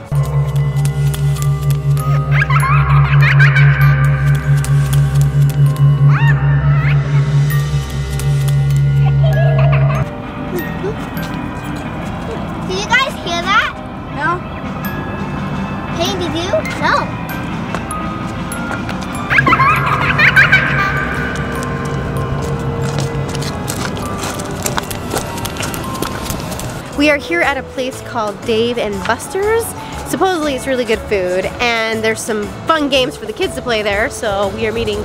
you guys hear that? No. Hey, did you? No. We are here at a place called Dave and Buster's. Supposedly it's really good food and there's some fun games for the kids to play there, so we are meeting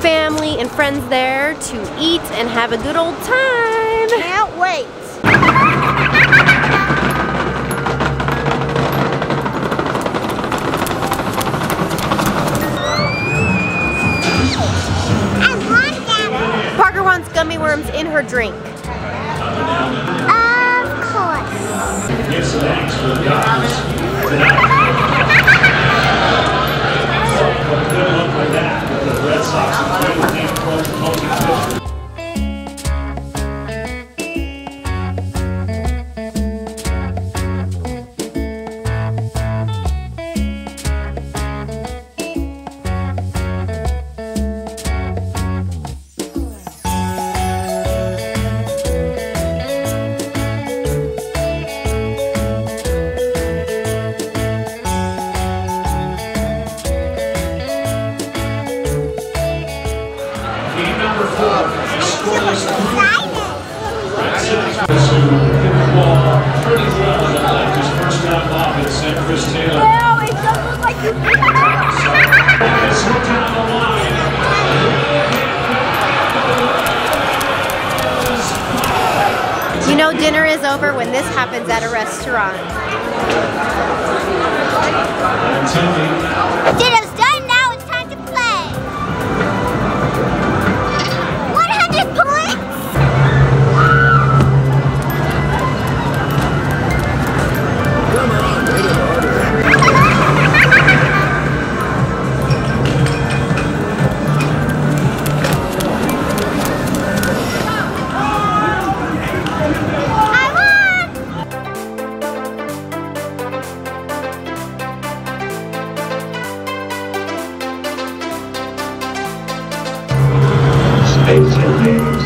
family and friends there to eat and have a good old time. Can't wait. I want gummy. Parker wants gummy worms in her drink. office who hit the wall pretty well and left his first time office and Chris Taylor. Wow, it does look like you did that! So, look down the line. You know dinner is over when this happens at a restaurant. Dinner's done, now it's time to play! one hundred points! Come on, get it harder. I won! Space and names.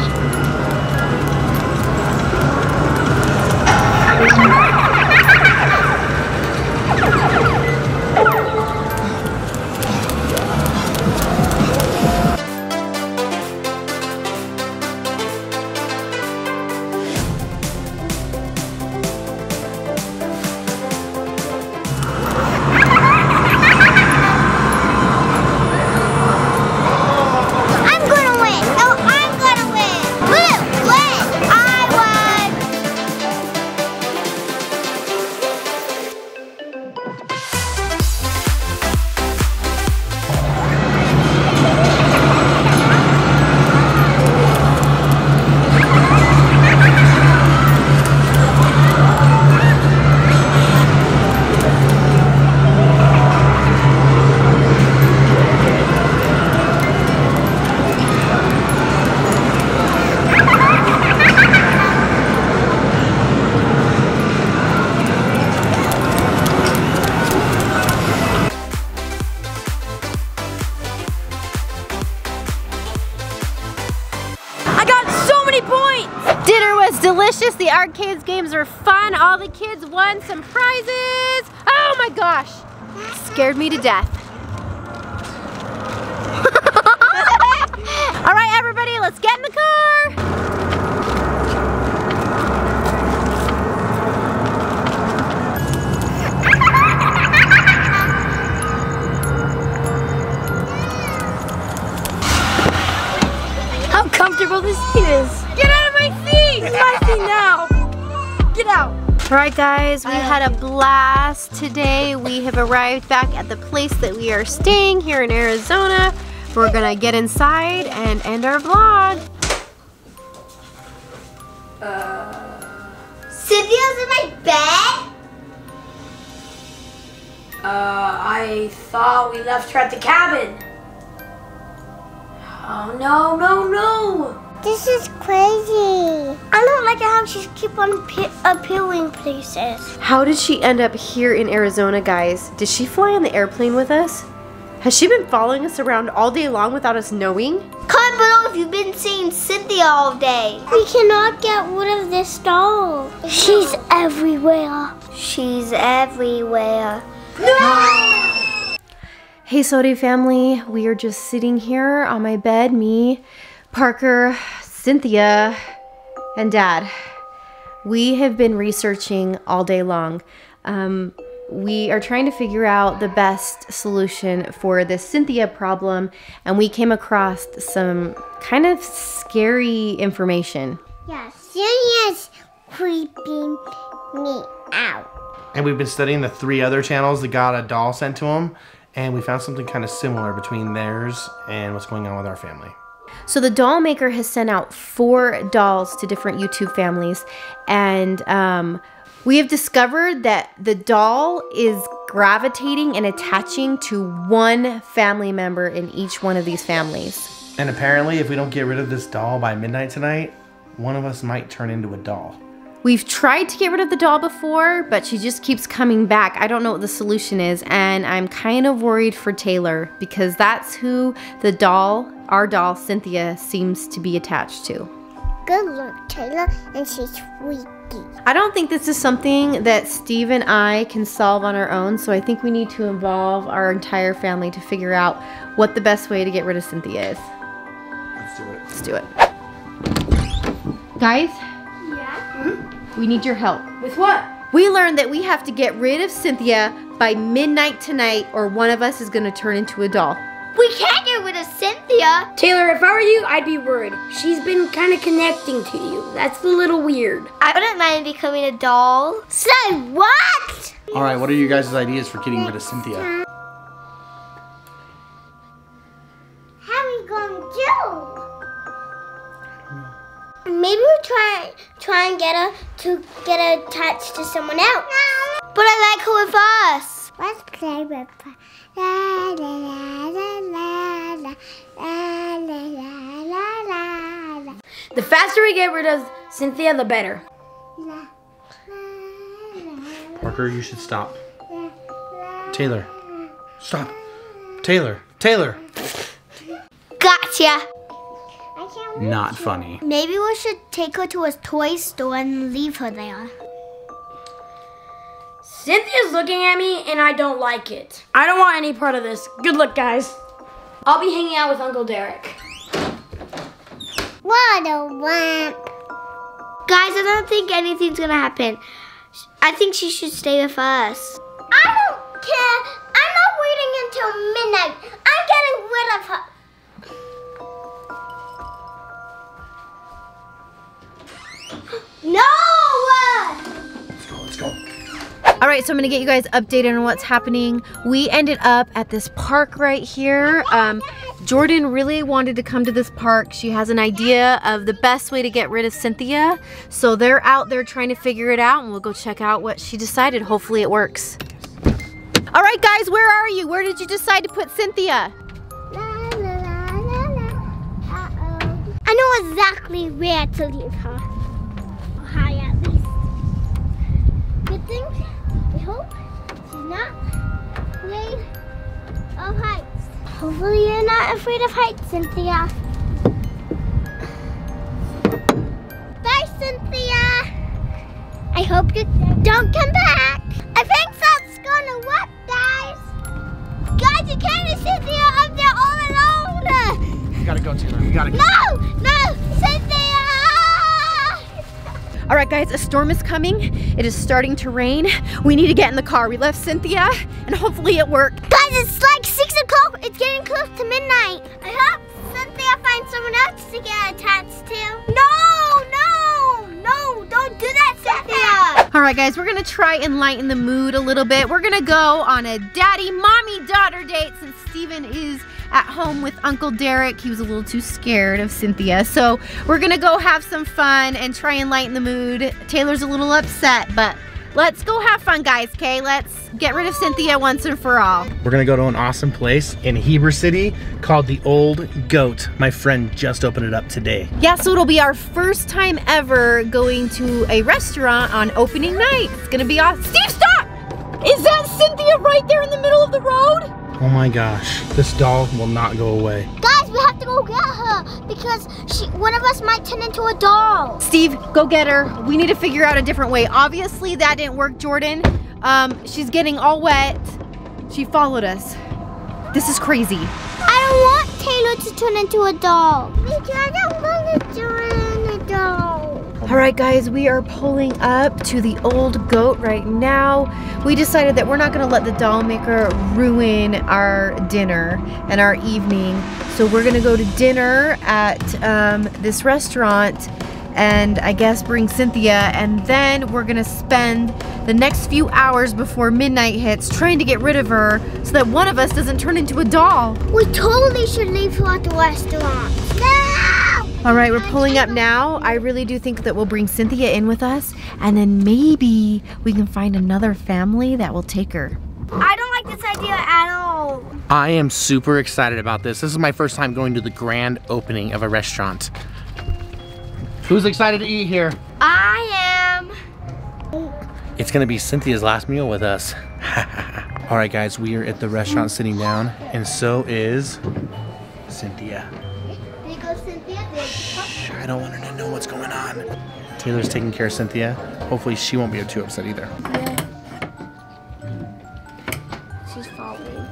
The arcade games were fun. All the kids won some prizes. Oh my gosh. Scared me to death. All right, everybody, let's get in the car. How comfortable this seat is. Get out of my seat. It's my seat now. Get out! Alright guys, we had a blast today. We have arrived back at the place that we are staying here in Arizona. We're gonna get inside and end our vlog. Uh, Cynthia's in my bed? Uh, I thought we left her at the cabin. Oh no, no, no! This is crazy. I don't like how she keep on appealing places. How did she end up here in Arizona, guys? Did she fly on the airplane with us? Has she been following us around all day long without us knowing? Comment below if you've been seeing Cynthia all day. We cannot get rid of this doll. She's everywhere. She's everywhere. No! Hey, SOTY family. We are just sitting here on my bed, me, Parker, Cynthia, and Dad. We have been researching all day long. Um, we are trying to figure out the best solution for this Cynthia problem, and we came across some kind of scary information. Yeah, Cynthia's creeping me out. And we've been studying the three other channels that got a doll sent to them, and we found something kind of similar between theirs and what's going on with our family. So the Doll Maker has sent out four dolls to different YouTube families, and um, we have discovered that the doll is gravitating and attaching to one family member in each one of these families. And apparently, if we don't get rid of this doll by midnight tonight, one of us might turn into a doll. We've tried to get rid of the doll before, but she just keeps coming back. I don't know what the solution is, and I'm kind of worried for Taylor because that's who the doll, our doll, Cynthia, seems to be attached to. Good luck, Taylor, and she's freaky. I don't think this is something that Steve and I can solve on our own, so I think we need to involve our entire family to figure out what the best way to get rid of Cynthia is. Let's do it. Let's do it. Guys? Yeah? Mm-hmm. We need your help. With what? We learned that we have to get rid of Cynthia by midnight tonight or one of us is going to turn into a doll. We can't get rid of Cynthia. Taylor, if I were you, I'd be worried. She's been kind of connecting to you. That's a little weird. I wouldn't mind becoming a doll. Say what? All right, what are you guys' ideas for getting rid of Cynthia? How are we gonna do? Maybe we'll try, try and get her to get attached to someone else. No. But I like her with us. Let's play with her. La la la la la la la la la la. The faster we get rid of Cynthia, the better. La, la, la, Parker, you should stop. La, la, Taylor, stop. Taylor, Taylor. Gotcha. Not funny. Maybe we should take her to a toy store and leave her there. Cynthia's looking at me and I don't like it. I don't want any part of this. Good luck, guys. I'll be hanging out with Uncle Derek. What a wimp. Guys, I don't think anything's gonna happen. I think she should stay with us. I don't care. I'm not waiting until midnight. I'm getting rid of her. No! Let's go, let's go. All right, so I'm gonna get you guys updated on what's happening. We ended up at this park right here. Um, Jordyn really wanted to come to this park. She has an idea of the best way to get rid of Cynthia. So they're out there trying to figure it out and we'll go check out what she decided. Hopefully it works. All right, guys, where are you? Where did you decide to put Cynthia? La, la, la, la, la. Uh-oh. I know exactly where to leave her. Ohio, at least. Good thing. I hope she's not afraid of heights. Hopefully you're not afraid of heights, Cynthia. Bye, Cynthia. I hope you don't come back. I think that's gonna work, guys. Guys, you can't leave Cynthia up there all alone. You gotta go, Taylor. You gotta go. No, no, Cynthia. All right, guys, a storm is coming. It is starting to rain. We need to get in the car. We left Cynthia, and hopefully it worked. Guys, it's like six o'clock. It's getting close to midnight. I hope Cynthia finds someone else to get attached to. No, no, no, don't do that, Cynthia. All right, guys, we're gonna try and lighten the mood a little bit. We're gonna go on a daddy-mommy-daughter date since Stephen is at home with Uncle Derek. He was a little too scared of Cynthia. So we're gonna go have some fun and try and lighten the mood. Taylor's a little upset, but let's go have fun, guys, okay? Let's get rid of Cynthia once and for all. We're gonna go to an awesome place in Heber City called The Old Goat. My friend just opened it up today. Yeah, so it'll be our first time ever going to a restaurant on opening night. It's gonna be awesome. Steve, stop! Is that Cynthia right there in the middle of the road? Oh my gosh, this doll will not go away. Guys, we have to go get her because she, one of us might turn into a doll. Steve, go get her. We need to figure out a different way. Obviously that didn't work, Jordyn. Um, she's getting all wet. She followed us. This is crazy. I don't want Taylor to turn into a doll. Because I don't want to turn into a doll. All right, guys, we are pulling up to The Old Goat right now. We decided that we're not gonna let the Doll Maker ruin our dinner and our evening. So we're gonna go to dinner at um, this restaurant and I guess bring Cynthia, and then we're gonna spend the next few hours before midnight hits trying to get rid of her so that one of us doesn't turn into a doll. We totally should leave her at the restaurant. All right, we're pulling up now. I really do think that we'll bring Cynthia in with us, and then maybe we can find another family that will take her. I don't like this idea at all. I am super excited about this. This is my first time going to the grand opening of a restaurant. Who's excited to eat here? I am. It's gonna be Cynthia's last meal with us. All right, guys, we are at the restaurant sitting down, and so is Cynthia. Shh, I don't want her to know what's going on. Taylor's taking care of Cynthia. Hopefully she won't be too upset either. Yeah. She's following.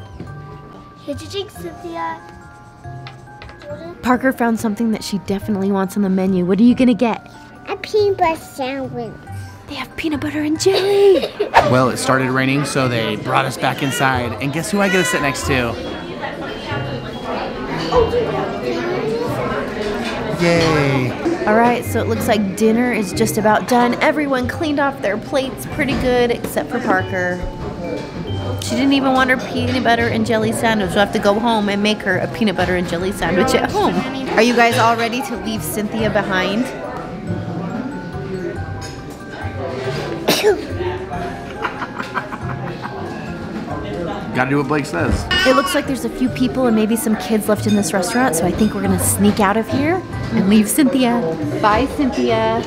Did you take Cynthia? Jordyn? Parker found something that she definitely wants on the menu. What are you gonna get? A peanut butter sandwich. They have peanut butter and jelly. Well, it started raining, so they brought us back inside. And guess who I get to sit next to? Yay. All right, so it looks like dinner is just about done. Everyone cleaned off their plates pretty good, except for Parker. She didn't even want her peanut butter and jelly sandwich. We'll have to go home and make her a peanut butter and jelly sandwich at home. Are you guys all ready to leave Cynthia behind? Gotta do what Blake says. It looks like there's a few people and maybe some kids left in this restaurant, so I think we're gonna sneak out of here and leave Cynthia. Bye, Cynthia.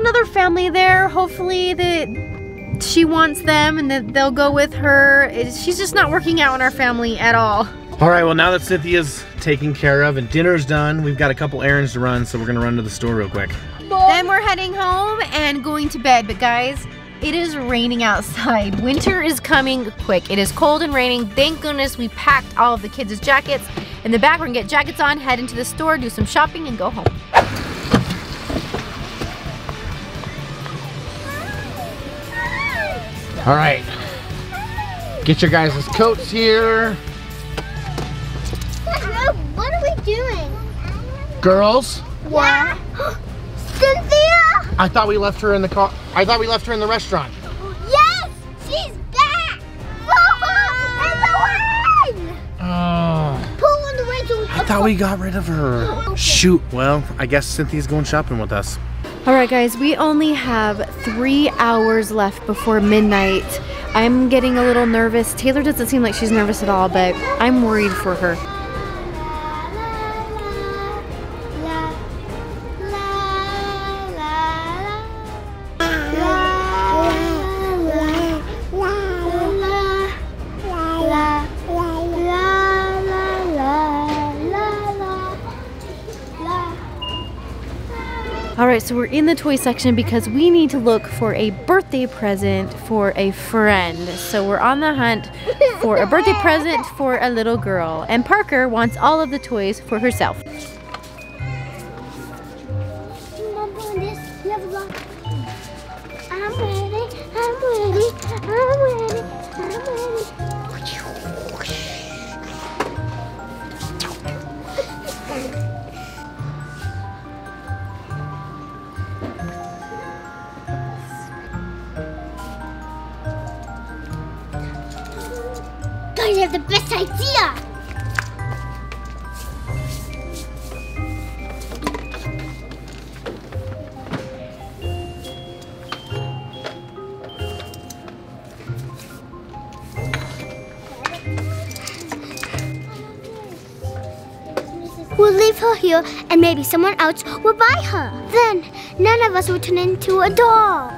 Another family there. Hopefully that she wants them and that they'll go with her. She's just not working out in our family at all. All right, well, now that Cynthia's taken care of and dinner's done, we've got a couple errands to run, so we're gonna run to the store real quick. Then we're heading home and going to bed. But guys, it is raining outside. Winter is coming quick. It is cold and raining. Thank goodness we packed all of the kids' jackets in the back. We're gonna get jackets on, head into the store, do some shopping, and go home. All right, get your guys' coats here. What are we doing? Girls? Yeah. Cynthia? I thought we left her in the car. I thought we left her in the restaurant. Yes, she's back. Oh, and the one. Oh. Pull on the window. I thought we got rid of her. Okay. Shoot, well, I guess Cynthia's going shopping with us. All right, guys, we only have three hours left before midnight. I'm getting a little nervous. Taylor doesn't seem like she's nervous at all, but I'm worried for her. So we're in the toy section because we need to look for a birthday present for a friend. So we're on the hunt for a birthday present for a little girl. And Parker wants all of the toys for herself. The best idea. We'll leave her here and maybe someone else will buy her. Then none of us will turn into a doll.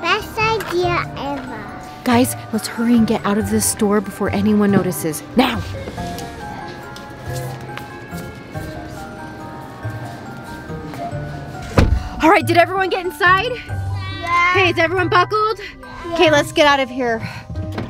Best idea ever. Guys, let's hurry and get out of this store before anyone notices. Now! All right, did everyone get inside? Yeah. Okay, is everyone buckled? Yeah. Okay, let's get out of here.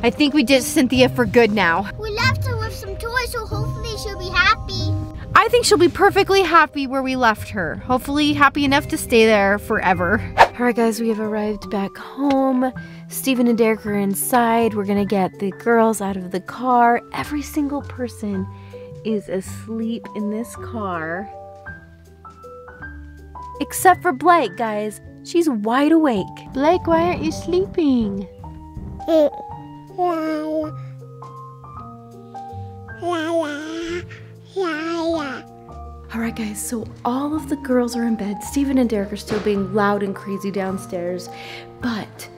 I think we ditched Cynthia for good now. We left her with some toys, so hopefully she'll be happy. I think she'll be perfectly happy where we left her. Hopefully happy enough to stay there forever. All right, guys, we have arrived back home. Stephen and Derek are inside. We're gonna get the girls out of the car. Every single person is asleep in this car. Except for Blake, guys. She's wide awake. Blake, why aren't you sleeping? La, la. La, la. La, la. All right, guys, so all of the girls are in bed. Stephen and Derek are still being loud and crazy downstairs, but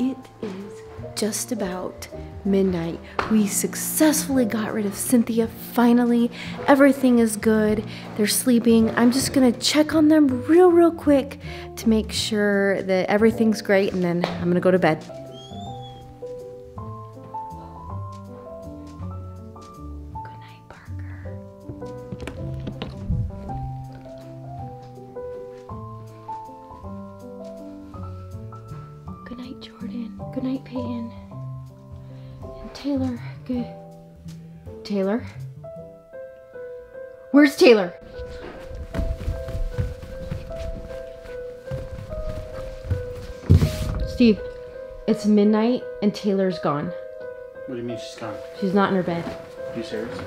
it is just about midnight. We successfully got rid of Cynthia, finally. Everything is good, they're sleeping. I'm just gonna check on them real, real quick to make sure that everything's great, and then I'm gonna go to bed. Good night, Payton. And Taylor, good. Taylor? Where's Taylor? Steve, it's midnight and Taylor's gone. What do you mean she's gone? She's not in her bed. Are you serious?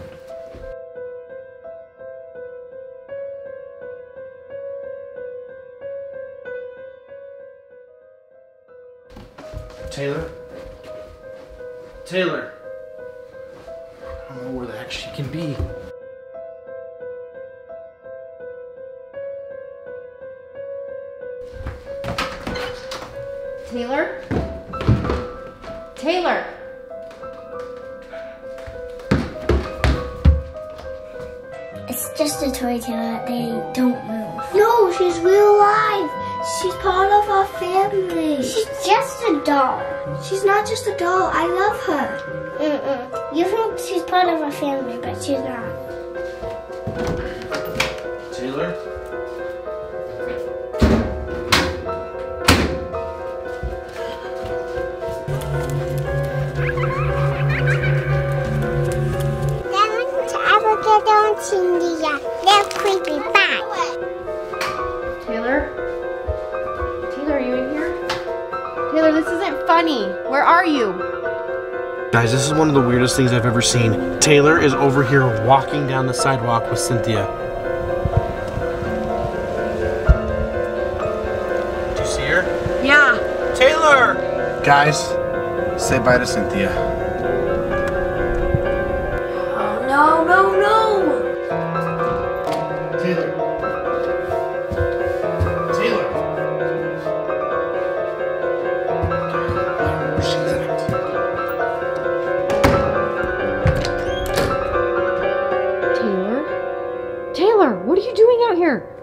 Taylor? Taylor! I don't know where the heck she can be. Taylor? Taylor! It's just a toy, Taylor. They don't move. No, she's real alive. She's part of our family. She's just a doll. She's not just a doll. I love her. Mm-mm. You think she's part of our family, but she's not. Taylor? That one's Abigail and Cynthia. They're creepy. Bye. Taylor? Taylor, this isn't funny. Where are you? Guys, this is one of the weirdest things I've ever seen. Taylor is over here walking down the sidewalk with Cynthia. Do you see her? Yeah. Taylor! Guys, say bye to Cynthia. Oh, no, no, no! Taylor. What are you doing out here?